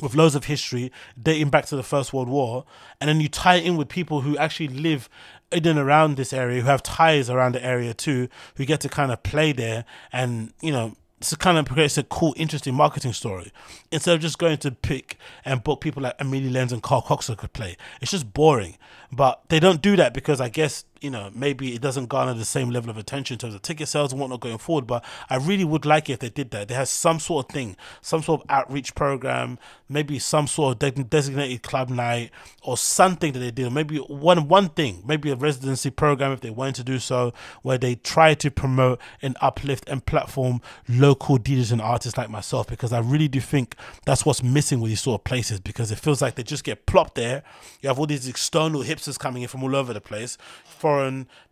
with loads of history dating back to the First World War, and then you tie it in with people who actually live in and around this area, who have ties around the area too, who get to kind of play there, and, you know, it's kind of creates a cool, interesting marketing story, instead of just going to pick and book people like Amelie Lenz and Carl Coxer could play. It's just boring. But they don't do that because, I guess, you know, maybe it doesn't garner the same level of attention in terms of ticket sales and whatnot going forward. But I really would like it if they did that. They have some sort of thing, some sort of outreach program, maybe some sort of designated club night or something that they do. Maybe one thing, maybe a residency program if they wanted to do so, where they try to promote and uplift and platform local DJs and artists like myself, because I really do think that's what's missing with these sort of places, because it feels like they just get plopped there. You have all these external hipsters coming in from all over the place,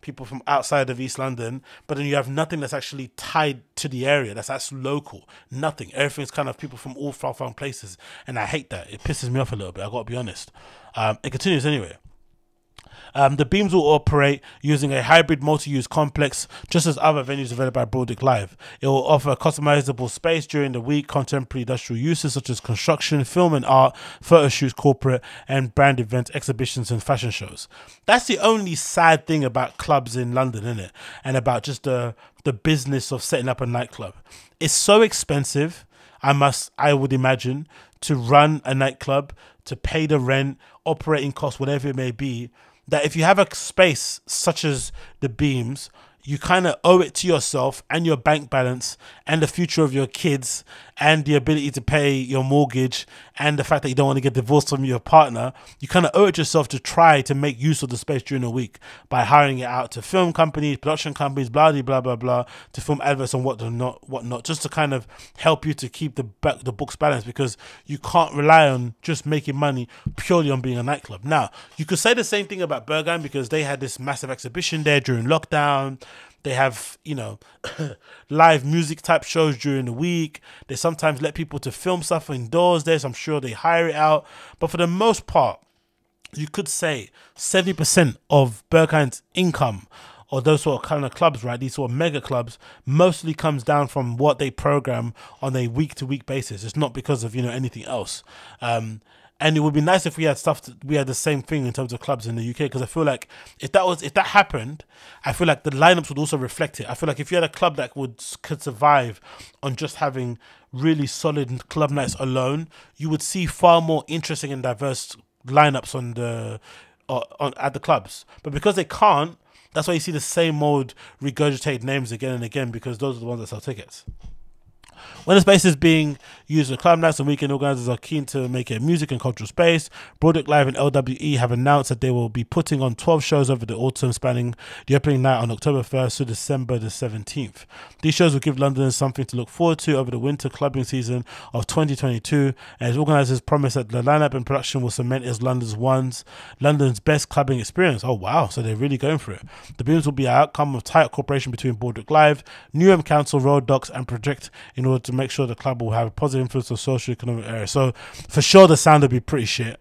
people from outside of East London, but then you have nothing that's actually tied to the area, that's local, nothing. Everything's kind of people from all far places, and I hate that. It pisses me off a little bit, I gotta be honest. It continues anyway. The Beams will operate using a hybrid multi-use complex, just as other venues developed by Broadwick Live. It will offer a customizable space during the week, contemporary industrial uses such as construction, film and art, photo shoots, corporate and brand events, exhibitions and fashion shows. That's the only sad thing about clubs in London, isn't it? And about just the business of setting up a nightclub. It's so expensive, I would imagine, to run a nightclub, to pay the rent, operating costs, whatever it may be, that if you have a space such as The Beams, you kind of owe it to yourself and your bank balance and the future of your kids and the ability to pay your mortgage and the fact that you don't want to get divorced from your partner, you kind of urge yourself to try to make use of the space during the week by hiring it out to film companies, production companies, blah, blah, blah, blah, to film adverts and whatnot, just to kind of help you to keep the books balanced, because you can't rely on just making money purely on being a nightclub. Now, you could say the same thing about Berghain, because they had this massive exhibition there during lockdown. They have, you know, live music type shows during the week. They sometimes let people to film stuff indoors there, so I'm sure they hire it out. But for the most part, you could say 70% of Berghain's income, or those sort of kind of clubs, right, these sort of mega clubs, mostly comes down from what they program on a week-to-week basis. It's not because of, you know, anything else. And it would be nice if we had stuff that we had the same thing in terms of clubs in the UK, because I feel like if that happened, I feel like the lineups would also reflect it. I feel like if you had a club that could survive on just having really solid club nights alone, you would see far more interesting and diverse lineups on the at the clubs. But because they can't, that's why you see the same old regurgitated names again and again, because those are the ones that sell tickets. When the space is being used for club nights and weekend organizers are keen to make it a music and cultural space, Broadwick Live and LWE have announced that they will be putting on 12 shows over the autumn, spanning the opening night on October 1st to December the 17th. These shows will give Londoners something to look forward to over the winter clubbing season of 2022, and its organizers promise that the lineup and production will cement as London's best clubbing experience. Oh wow, so they're really going for it. The Beams will be an outcome of tight cooperation between Broadwick Live, Newham Council, Road Docks and Project in order to make sure the club will have a positive influence on socio-economic areas. So for sure the sound would be pretty shit,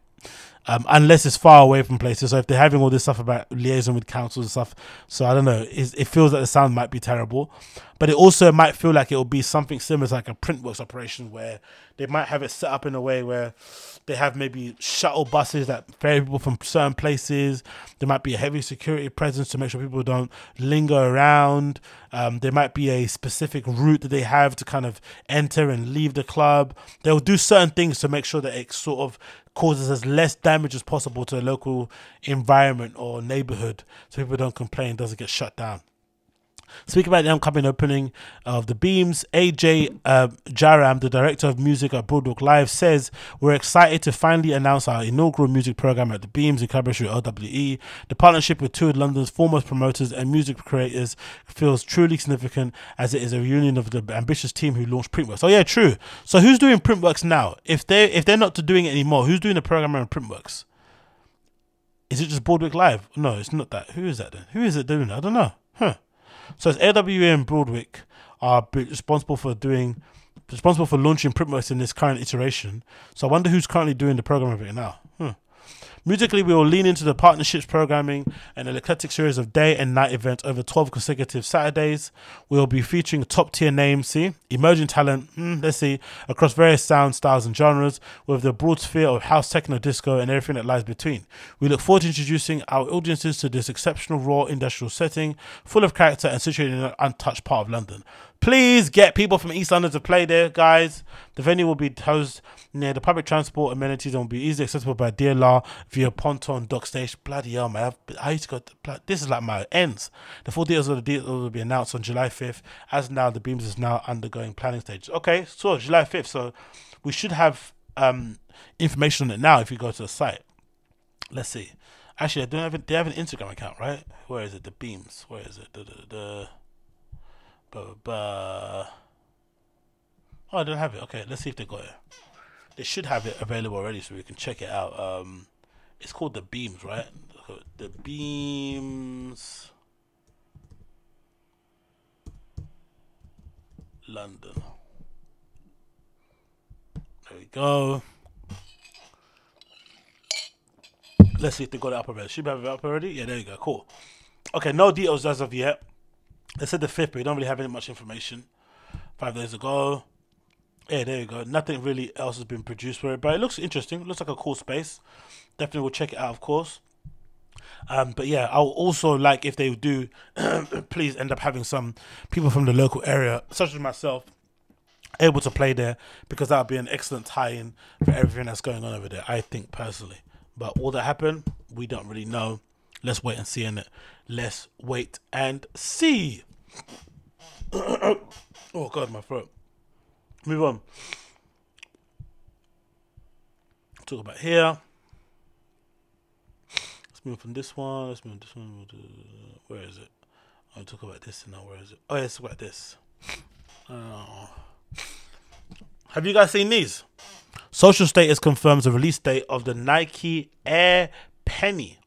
unless it's far away from places. So if they're having all this stuff about liaison with councils and stuff, so I don't know, it feels like the sound might be terrible. But it also might feel like it will be something similar to like a Printworks operation, where they might have it set up in a way where they have maybe shuttle buses that ferry people from certain places. There might be a heavy security presence to make sure people don't linger around. There might be a specific route that they have to kind of enter and leave the club. They'll do certain things to make sure that it sort of causes as less damage as possible to the local environment or neighborhood, so people don't complain, doesn't get shut down. Speaking about the upcoming opening of the Beams, AJ Jaram, the director of music at Broadwalk Live, says, "We're excited to finally announce our inaugural music program at the Beams in collaboration with LWE. The partnership with two of London's foremost promoters and music creators feels truly significant, as it is a reunion of the ambitious team who launched Printworks." Oh yeah, true. So who's doing Printworks now? If they're not doing it anymore, who's doing the program around Printworks? Is it just Broadwalk Live? No, it's not that. Who is that then? Who is it doing? I don't know. Huh. So it's LWE and Broadwick are responsible for launching Printworks in this current iteration. So I wonder who's currently doing the program of it now. Musically, we will lean into the partnerships programming and an eclectic series of day and night events over 12 consecutive Saturdays. We will be featuring top-tier names, emerging talent, across various sound styles and genres, with the broad sphere of house, techno, disco, and everything that lies between. We look forward to introducing our audiences to this exceptional, raw, industrial setting, full of character and situated in an untouched part of London. Please get people from East London to play there, guys. The venue will be housed near the public transport amenities and will be easily accessible by DLR via Ponton Dock Station. Bloody hell, man. I used to go to, this is like my ends. The full details of the deal will be announced on July 5th. As now, the Beams is now undergoing planning stages. Okay, so July 5th. So we should have information on it now if you go to the site. Let's see. Actually, they have an Instagram account, right? Where is it? The Beams. Where is it? Oh, I don't have it. Okay, let's see if they got it. They should have it available already, so we can check it out. It's called The Beams, right? The Beams London. There we go. Let's see if they got it up already. Should we have it up already? Yeah, there you go. Cool. Okay, no details as of yet. They said the 5th, but we don't really have any much information. 5 days ago. Yeah, there you go. Nothing really else has been produced for it, but it looks interesting. It looks like a cool space. Definitely will check it out, of course. But yeah, I'll also like if they do please end up having some people from the local area, such as myself, able to play there, because that would be an excellent tie-in for everything that's going on over there, I think, personally. But will that happen? We don't really know. Let's wait and see, innit? Let's wait and see. Oh, God, my throat. Move on. Talk about here. Let's move from this one. Let's move this one. Where is it? I'll talk about this and now. Where is it? Oh, yeah, let's talk about this. Have you guys seen these? Social Status confirms the release date of the Nike Air Penny.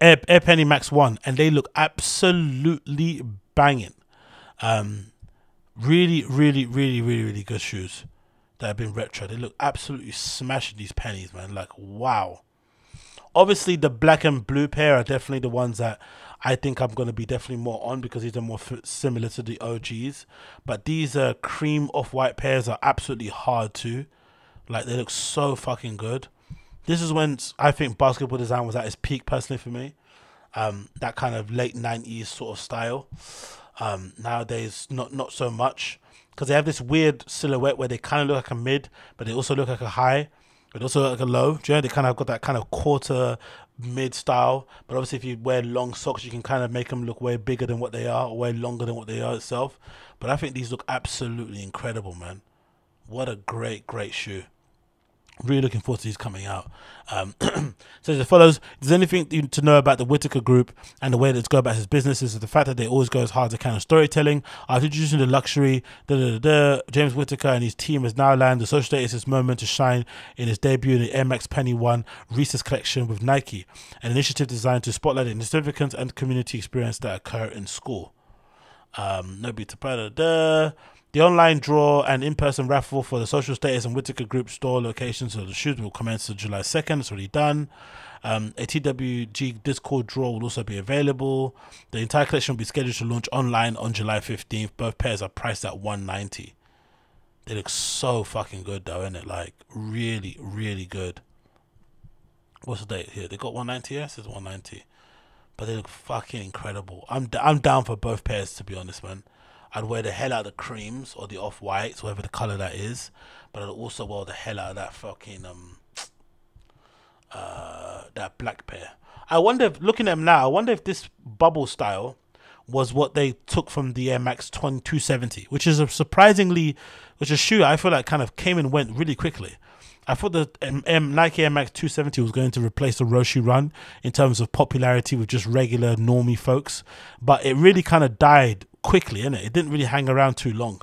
Air Penny Max 1, and they look absolutely banging. Really good shoes that have been retro. They look absolutely smashing, these pennies, man. Like, wow. Obviously, the black and blue pair are definitely the ones that I think I'm going to be definitely more on, because these are more similar to the OGs. But these cream off-white pairs are absolutely hard too. Like, they look so fucking good. This is when I think basketball design was at its peak, personally, for me. That kind of late 90s sort of style. Nowadays, not so much. Because they have this weird silhouette where they kind of look like a mid, but they also look like a high. But also like a low. Do you know, they kind of got that kind of quarter mid style. But obviously, if you wear long socks, you can kind of make them look way bigger than what they are, or way longer than what they are itself. But I think these look absolutely incredible, man. What a great, great shoe. Really looking forward to these coming out. Says as follows: there's anything to know about the Whitaker Group and the way that's go about his business is the fact that they always go as hard as they can on storytelling. After introducing the luxury, James Whitaker and his team has now landed the Social Status moment to shine in his debut in the Air Max Penny 1 Reese's collection with Nike, an initiative designed to spotlight the significance and community experience that occur in school. The online draw and in-person raffle for the Social Status and Whitaker Group store locations of the shoes will commence on July 2nd. It's already done. A TWG Discord draw will also be available. The entire collection will be scheduled to launch online on July 15th. Both pairs are priced at $190. They look so fucking good, though, innit? Like, really, really good. What's the date here? They got 190? Yes, it's 190. But they look fucking incredible. I'm down for both pairs, to be honest, man. I'd wear the hell out of the creams or the off-whites, whatever the colour that is. But I'd also wear the hell out of that fucking, that black pair. I wonder if, looking at them now, I wonder if this bubble style was what they took from the Air Max 270, which is a shoe I feel like kind of came and went really quickly. I thought the Nike Air Max 270 was going to replace the Roshe Run in terms of popularity with just regular normie folks. But it really kind of died quickly, innit? It didn't really hang around too long.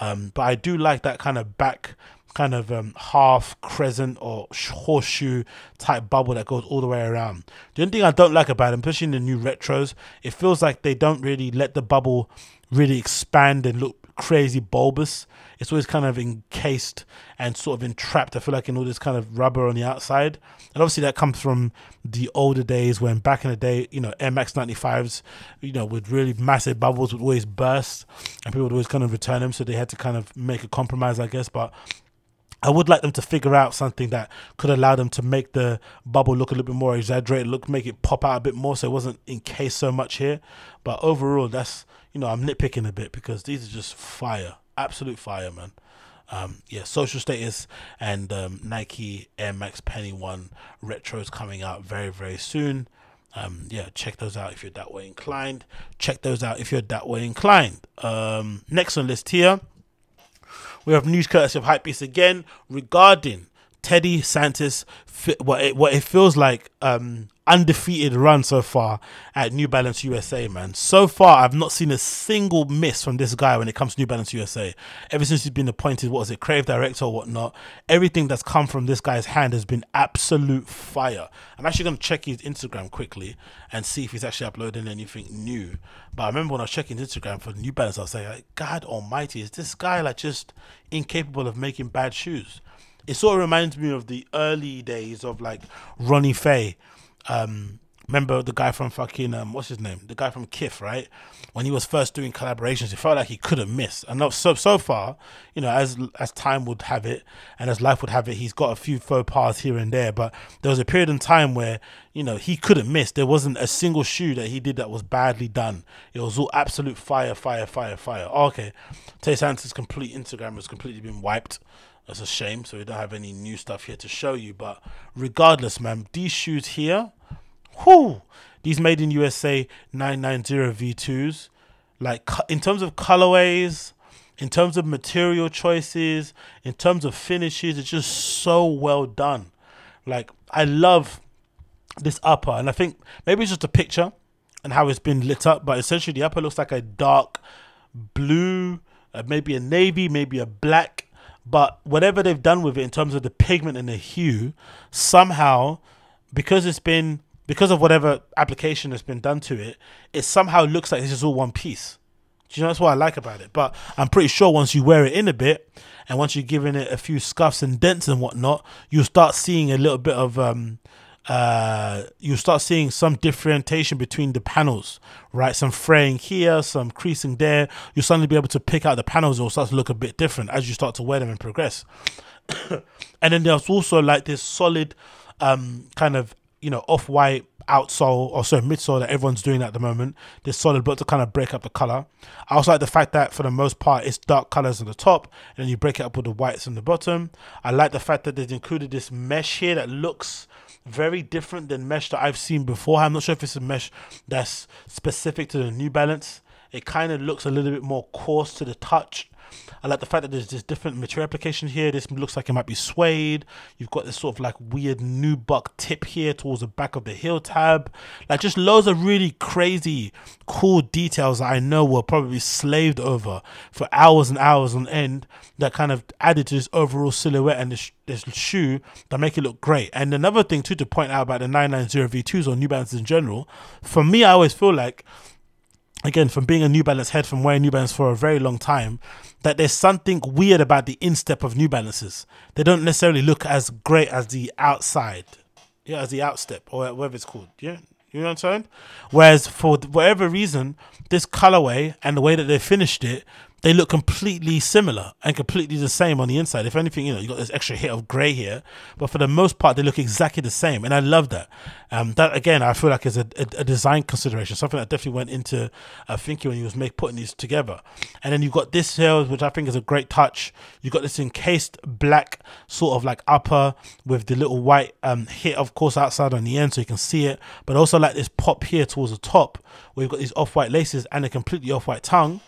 But I do like that kind of back, kind of half crescent or horseshoe type bubble that goes all the way around. The only thing I don't like about them, especially in the new retros, it feels like they don't really let the bubble really expand and look crazy bulbous. It's always kind of encased and sort of entrapped, I feel like, in all this kind of rubber on the outside. And obviously that comes from the older days when back in the day, you know, Air Max 95s, you know, with really massive bubbles would always burst and people would always kind of return them, so they had to kind of make a compromise, I guess. But I would like them to figure out something that could allow them to make the bubble look a little bit more exaggerated, make it pop out a bit more, so it wasn't encased so much here. But overall, that's, you know, I'm nitpicking a bit because these are just fire. Absolute fire, man. Yeah, Social Status and Nike Air Max Penny 1 retros coming out very, very soon. Yeah, check those out if you're that way inclined. Next on the list here, we have news courtesy of Hypebeast again regarding Teddy Santis, what it feels like undefeated run so far at New Balance USA, man. So far, I've not seen a single miss from this guy when it comes to New Balance USA. Ever since he's been appointed, what was it, creative director or whatnot, everything that's come from this guy's hand has been absolute fire. I'm actually going to check his Instagram quickly and see if he's actually uploading anything new. But I remember when I was checking his Instagram for New Balance, I was like, God almighty, is this guy like just incapable of making bad shoes? It sort of reminds me of the early days of like Ronnie Fay. Remember the guy from fucking what's his name, the guy from Kif, right? When he was first doing collaborations, it felt like he couldn't miss. And so far, you know, as time would have it and as life would have it, he's got a few faux pas here and there, but there was a period in time where, you know, he couldn't miss. There wasn't a single shoe that he did that was badly done. It was all absolute fire. Oh, okay, Tate Santis' complete Instagram has completely been wiped. That's a shame, so we don't have any new stuff here to show you. But regardless, man, these shoes here, whoo, these made in USA 990 V2s, like in terms of colorways, in terms of material choices, in terms of finishes, it's just so well done. Like, I love this upper, and I think maybe it's just a picture and how it's been lit up, but essentially the upper looks like a dark blue, maybe a navy, maybe a black, but whatever they've done with it in terms of the pigment and the hue, somehow, because of whatever application has been done to it, it somehow looks like this is all one piece. Do you know, that's what I like about it? But I'm pretty sure once you wear it in a bit, and once you're giving it a few scuffs and dents and whatnot, you'll start seeing a little bit of you'll start seeing some differentiation between the panels, right? Some fraying here, some creasing there. You'll suddenly be able to pick out the panels, or start to look a bit different as you start to wear them and progress. And then there's also like this solid kind of, you know, off-white outsole, or sorry, midsole that everyone's doing at the moment. This solid block to kind of break up the color. I also like the fact that for the most part it's dark colors on the top, and then you break it up with the whites on the bottom. I like the fact that they've included this mesh here that looks very different than mesh that I've seen before. I'm not sure if it's a mesh that's specific to the New Balance. It kind of looks a little bit more coarse to the touch. I like the fact that there's this different material application here. This looks like it might be suede. You've got this sort of like weird nubuck tip here towards the back of the heel tab. Like, just loads of really crazy cool details that I know were probably slaved over for hours and hours on end, that kind of added to this overall silhouette and this shoe that make it look great. And another thing too to point out about the 990 V2s or New Balance in general, for me, I always feel like, again, from being a New Balance head, from wearing New Balance for a very long time, that there's something weird about the instep of New Balances. They don't necessarily look as great as the outside, yeah, as the outstep, or whatever it's called, yeah? You know what I'm saying? Whereas for whatever reason, this colorway and the way that they finished it, they look completely similar and completely the same on the inside. If anything, you know, you got this extra hit of grey here, but for the most part, they look exactly the same, and I love that. That, again, I feel like is a design consideration, something that definitely went into thinking when he was putting these together. And then you've got this here, which I think is a great touch. You've got this encased black sort of like upper with the little white hit, of course, outside on the end, so you can see it, but also like this pop here towards the top, where you've got these off-white laces and a completely off-white tongue.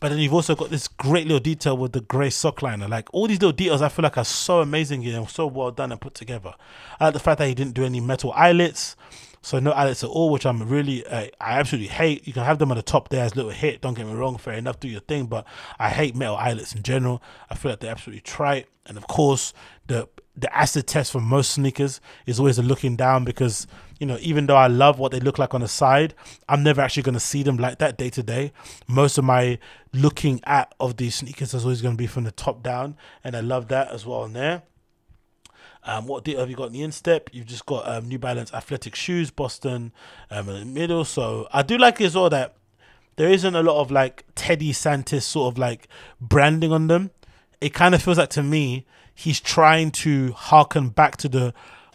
But then you've also got this great little detail with the grey sock liner. Like, all these little details I feel like are so amazing here and so well done and put together. I like the fact that he didn't do any metal eyelets. So no eyelets at all, which I'm really, I absolutely hate. You can have them on the top there as a little hit. Don't get me wrong, fair enough, do your thing. But I hate metal eyelets in general. I feel like they're absolutely trite. And of course, the acid test for most sneakers is always a looking down, because, you know, even though I love what they look like on the side, I'm never actually going to see them like that day to day. Most of my looking at of these sneakers is always going to be from the top down, and I love that as well on there. What detail have you got in the instep? You've just got New Balance athletic shoes, Boston in the middle. So I do like it as well that there isn't a lot of like Teddy Santis sort of like branding on them. It kind of feels like, to me, he's trying to harken back to the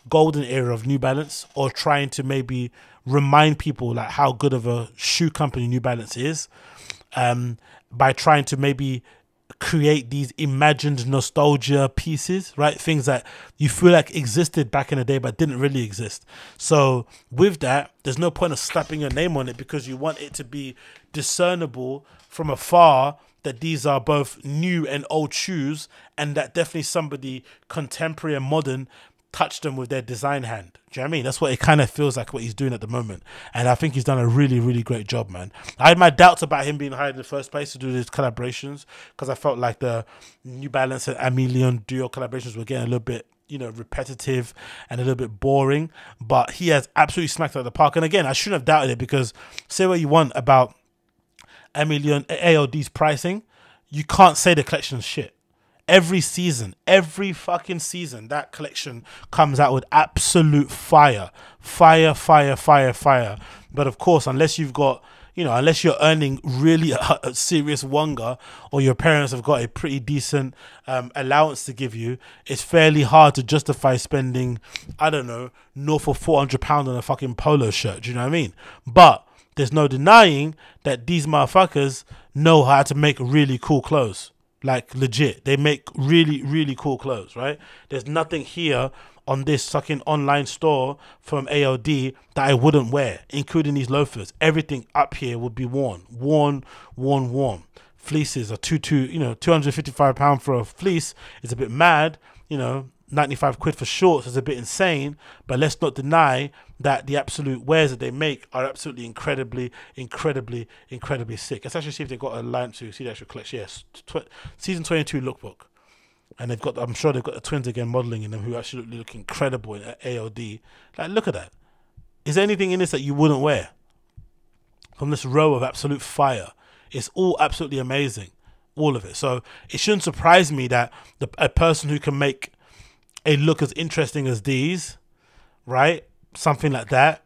golden era of New Balance, or trying to maybe remind people like how good of a shoe company New Balance is, by trying to maybe create these imagined nostalgia pieces, right? Things that you feel like existed back in the day but didn't really exist. So with that, there's no point of slapping your name on it, because you want it to be discernible from afar that these are both new and old shoes, and that definitely somebody contemporary and modern touched them with their design hand. Do you know what I mean? That's what it kind of feels like what he's doing at the moment. And I think he's done a really, really great job, man. I had my doubts about him being hired in the first place to do these collaborations, because I felt like the New Balance and Amelion duo collaborations were getting a little bit, you know, repetitive and a little bit boring. But he has absolutely smacked it out of the park. And again, I shouldn't have doubted it, because say what you want about Amelion, ALD's pricing, you can't say the collection's shit. Every season, every fucking season, that collection comes out with absolute fire. But of course, unless you've got, you know, unless you're earning really a serious wonga, or your parents have got a pretty decent allowance to give you, it's fairly hard to justify spending, I don't know, north of £400 on a fucking polo shirt. Do you know what I mean? But there's no denying that these motherfuckers know how to make really cool clothes. Like, legit, they make really, really cool clothes, right? There's nothing here on this fucking online store from ALD that I wouldn't wear, including these loafers. Everything up here would be worn. fleeces are £255 for a fleece is a bit mad, you know, 95 quid for shorts is a bit insane, but let's not deny that the absolute wares that they make are absolutely incredibly sick. Let's actually see if they've got a line to see the actual collection. Yes, season 22 lookbook, and they've got, I'm sure they've got the twins again modeling in them, who actually look incredible in ALD. Like, look at that. Is there anything in this that you wouldn't wear from this row of absolute fire? It's all absolutely amazing, all of it. So it shouldn't surprise me that a person who can make a look as interesting as these, right, something like that,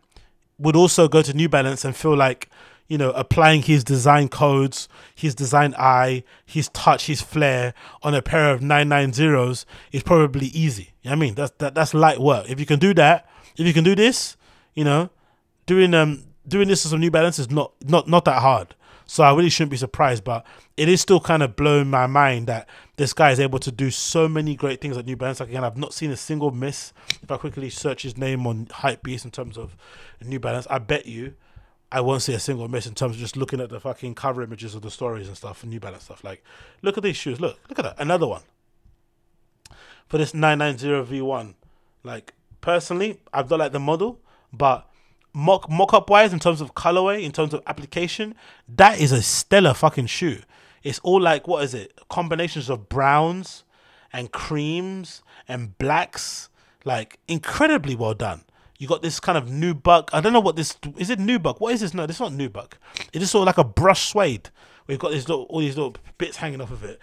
would also go to New Balance and feel like, you know, applying his design codes, his design eye, his touch, his flair on a pair of 990s is probably easy. You know what I mean? That's light work. If you can do that, if you can do this, you know, doing this with some New Balance is not that hard. So I really shouldn't be surprised, but it is still kind of blowing my mind that this guy is able to do so many great things at New Balance. Like, again, I've not seen a single miss. If I quickly search his name on Hypebeast in terms of New Balance, I bet you I won't see a single miss in terms of just looking at the fucking cover images of the stories and stuff, and New Balance stuff. Like, look at these shoes. Look at that. Another one. For this 990 V1. Like, personally, I don't like the model, but mock-up wise, in terms of colorway, in terms of application, that is a stellar fucking shoe. It's all like, what is it, combinations of browns and creams and blacks. Like, incredibly well done. You got this kind of nubuck, I don't know what this is. It nubuck? What is this? No, it's not nubuck. It's just sort of like a brush suede. We've got these little, all these little bits hanging off of it.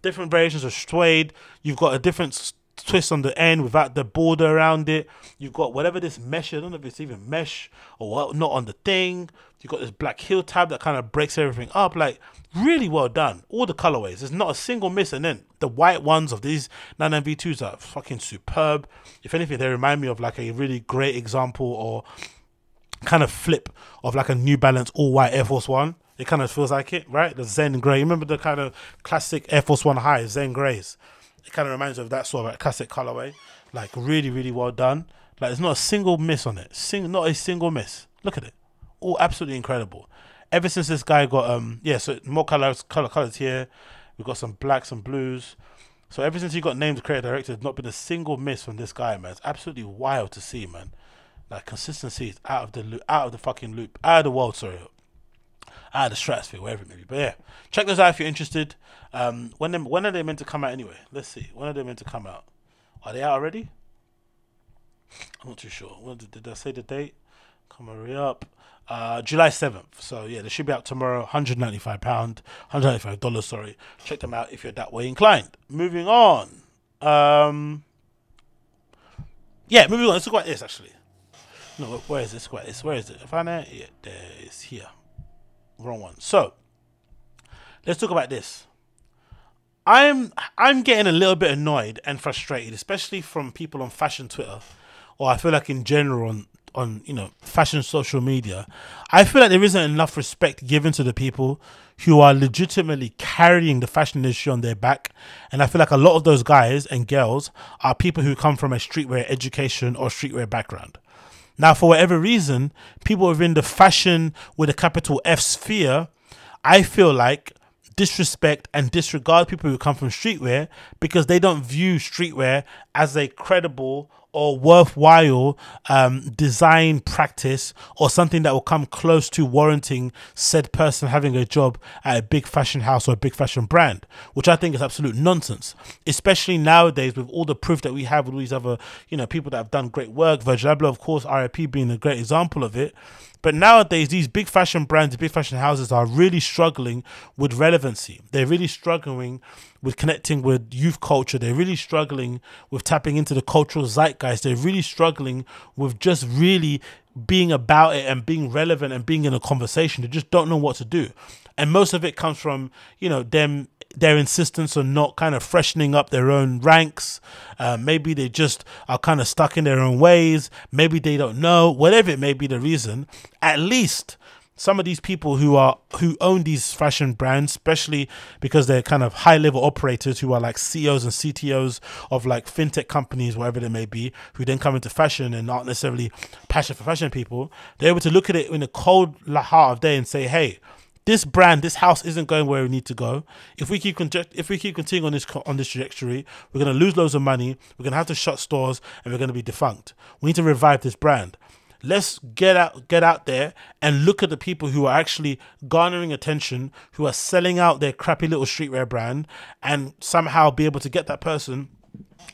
Different variations of suede. You've got a different twist on the end without the border around it. You've got whatever this mesh, I don't know if it's even mesh or not on the thing. You've got this black heel tab that kind of breaks everything up. Like, really well done. All the colorways, there's not a single miss. And then the white ones of these 990 V2s are fucking superb. If anything, they remind me of like a really great example or kind of flip of like a New Balance all white Air Force One. It kind of feels like it, right? The Zen Grey. Remember the kind of classic Air Force One high Zen Greys? It kind of reminds me of that sort of like classic colorway. Like, really, really well done. Like, there's not a single miss on it. Not a single miss. Look at it. All absolutely incredible. Ever since this guy got, yeah, so more colors here. We've got some blacks and blues. So ever since he got named creative director, there's not been a single miss from this guy, man. It's absolutely wild to see, man. Like, consistency is out of the world, sorry. Out of the stratosphere, wherever it may be. But yeah, check those out if you're interested. When are they meant to come out anyway? Let's see. When are they meant to come out? Are they out already? I'm not too sure. When did I say the date? Come hurry up. July 7th. So yeah, they should be out tomorrow. $195, sorry. Check them out if you're that way inclined. Moving on. Yeah, moving on. Let's look at this actually. No, where is this? Where is this? Where is it? If I know it, yeah, there it's here. Wrong one. So let's talk about this. I'm getting a little bit annoyed and frustrated, especially from people on fashion Twitter, or I feel like in general on you know, fashion social media. I feel like there isn't enough respect given to the people who are legitimately carrying the fashion industry on their back. And I feel like a lot of those guys and girls are people who come from a streetwear education or streetwear background. Now, for whatever reason, people within the fashion with a capital F sphere, I feel like, disrespect and disregard people who come from streetwear because they don't view streetwear as a credible or worthwhile design practice or something that will come close to warranting said person having a job at a big fashion house or a big fashion brand, which I think is absolute nonsense, especially nowadays with all the proof that we have with all these other, you know, people that have done great work. Virgil Abloh, of course, RIP, being a great example of it. But nowadays, these big fashion brands, big fashion houses are really struggling with relevancy. They're really struggling with connecting with youth culture. They're really struggling with tapping into the cultural zeitgeist. They're really struggling with just really being about it and being relevant and being in a conversation. They just don't know what to do. And most of it comes from, you know, them, their insistence on not kind of freshening up their own ranks. Maybe they just are kind of stuck in their own ways. Maybe they don't know, whatever it may be the reason. At least some of these people who own these fashion brands, especially because they're kind of high level operators who are like CEOs and CTOs of like fintech companies, whatever they may be, who then come into fashion and aren't necessarily passionate for fashion people, they're able to look at it in a cold heart of day and say, hey, this brand, this house isn't going where we need to go. If we keep continuing on this trajectory, we're going to lose loads of money. We're going to have to shut stores, and we're going to be defunct. We need to revive this brand. Let's get out there and look at the people who are actually garnering attention, who are selling out their crappy little streetwear brand, and somehow be able to get that person,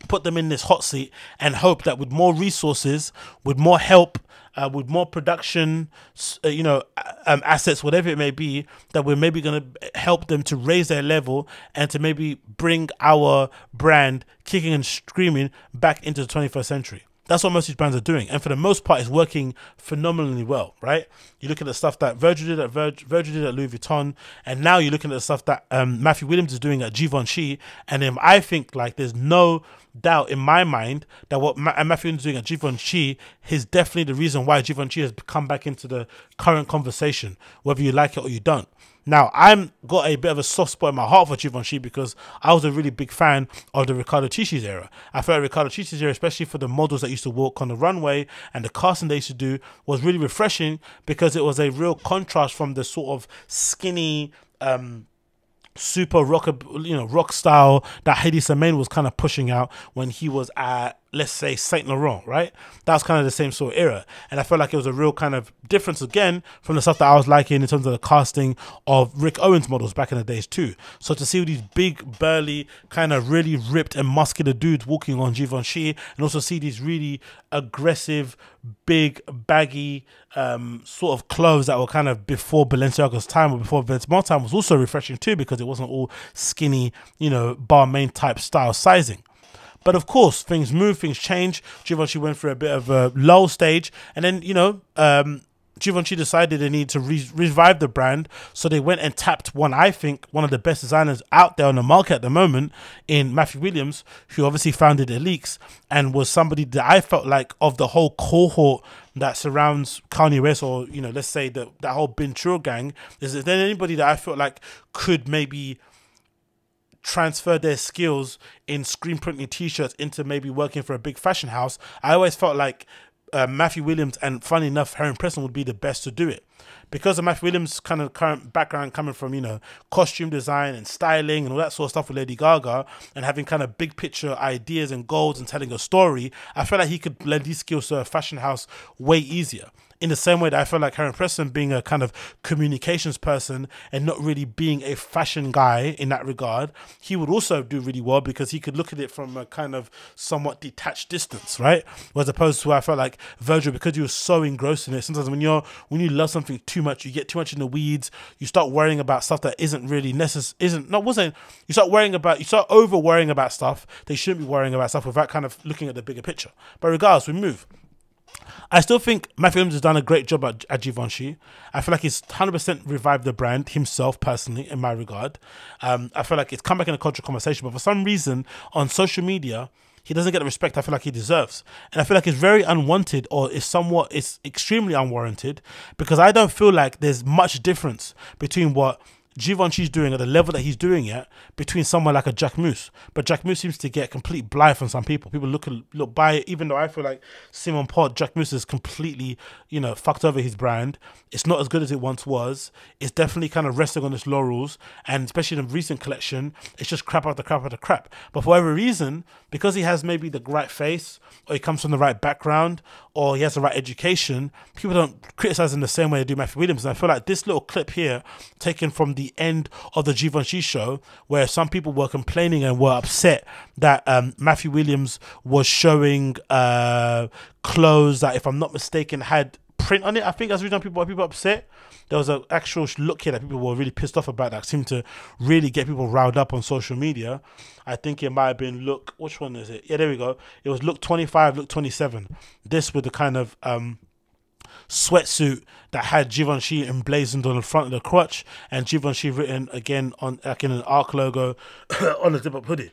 put them in this hot seat, and hope that with more resources, with more help, with more production, assets, whatever it may be, that we're maybe going to help them to raise their level and to maybe bring our brand kicking and screaming back into the 21st century. That's what most of these brands are doing. And for the most part, it's working phenomenally well, right? You look at the stuff that Virgil did at Louis Vuitton. And now you're looking at the stuff that Matthew Williams is doing at Givenchy. And I think, like, there's no doubt in my mind that what Matthew Williams is doing at Givenchy is definitely the reason why Givenchy has come back into the current conversation, whether you like it or you don't. Now, I've got a bit of a soft spot in my heart for Givenchy because I was a really big fan of the Riccardo Tisci's era. I felt Riccardo Tisci's era, especially for the models that used to walk on the runway and the casting they used to do, was really refreshing because it was a real contrast from the sort of skinny, super rock style that Hedi Slimane was kind of pushing out when he was at, let's say, Saint Laurent, right? That was kind of the same sort of era, and I felt like it was a real kind of difference again from the stuff that I was liking in terms of the casting of Rick Owens models back in the days too. So to see these big, burly, kind of really ripped and muscular dudes walking on Givenchy, and also see these really aggressive, big, baggy sort of clothes that were kind of before Balenciaga's time or before Vetements' time, was also refreshing too, because it wasn't all skinny, Balmain type style sizing. But of course, things move, things change. Givenchy went through a bit of a lull stage, and then, Givenchy decided they need to revive the brand, so they went and tapped one of the best designers out there on the market at the moment in Matthew Williams, who obviously founded Elix and was somebody that I felt like, of the whole cohort that surrounds Kanye West, or, let's say that whole Bintril gang, is there anybody that I felt like could maybe transfer their skills in screen printing t-shirts into maybe working for a big fashion house? I always felt like Matthew Williams, and funny enough, Heron Preston, would be the best to do it, because of Matthew Williams' kind of current background, coming from costume design and styling and all that sort of stuff with Lady Gaga, and having kind of big picture ideas and goals and telling a story. I felt like he could lend these skills to a fashion house way easier, in the same way that I felt like Heron Preston, being a kind of communications person and not really being a fashion guy in that regard, he would also do really well, because he could look at it from a kind of somewhat detached distance, right? As opposed to, I felt like Virgil, because he was so engrossed in it, sometimes when you love something too much, you get too much in the weeds, you start worrying about stuff that isn't really necessary, you start over worrying about stuff that you shouldn't be worrying about, stuff without kind of looking at the bigger picture. But regardless, we move. I still think Matthew Williams has done a great job at Givenchy. I feel like he's 100% revived the brand himself, personally, in my regard. I feel like it's come back in a cultural conversation, but for some reason, on social media, he doesn't get the respect I feel like he deserves. And I feel like it's very unwanted, or it's extremely unwarranted, because I don't feel like there's much difference between what Givenchy's doing at the level that he's doing it between someone like a Jack Moose. But Jack Moose seems to get complete blight from some people. People look by it, even though I feel like Simon Pod, Jack Moose has completely, fucked over his brand. It's not as good as it once was. It's definitely kind of resting on its laurels, and especially in the recent collection, it's just crap after crap after crap. But for whatever reason, because he has maybe the right face, or he comes from the right background, or he has the right education, people don't criticize him the same way they do Matthew Williams. And I feel like this little clip here, taken from the end of the Givenchy show, where some people were complaining and were upset that Matthew Williams was showing clothes that, if I'm not mistaken, had print on it. I think that's the reason people were upset. There was an actual look here that people were really pissed off about, that seemed to really get people riled up on social media. I think it might have been look, which one is it? Yeah, there we go. It was look 25, look 27. This with the kind of sweatsuit that had Givenchy emblazoned on the front of the crotch, and Givenchy written again on, like, in an ARC logo on the zip-up hoodie.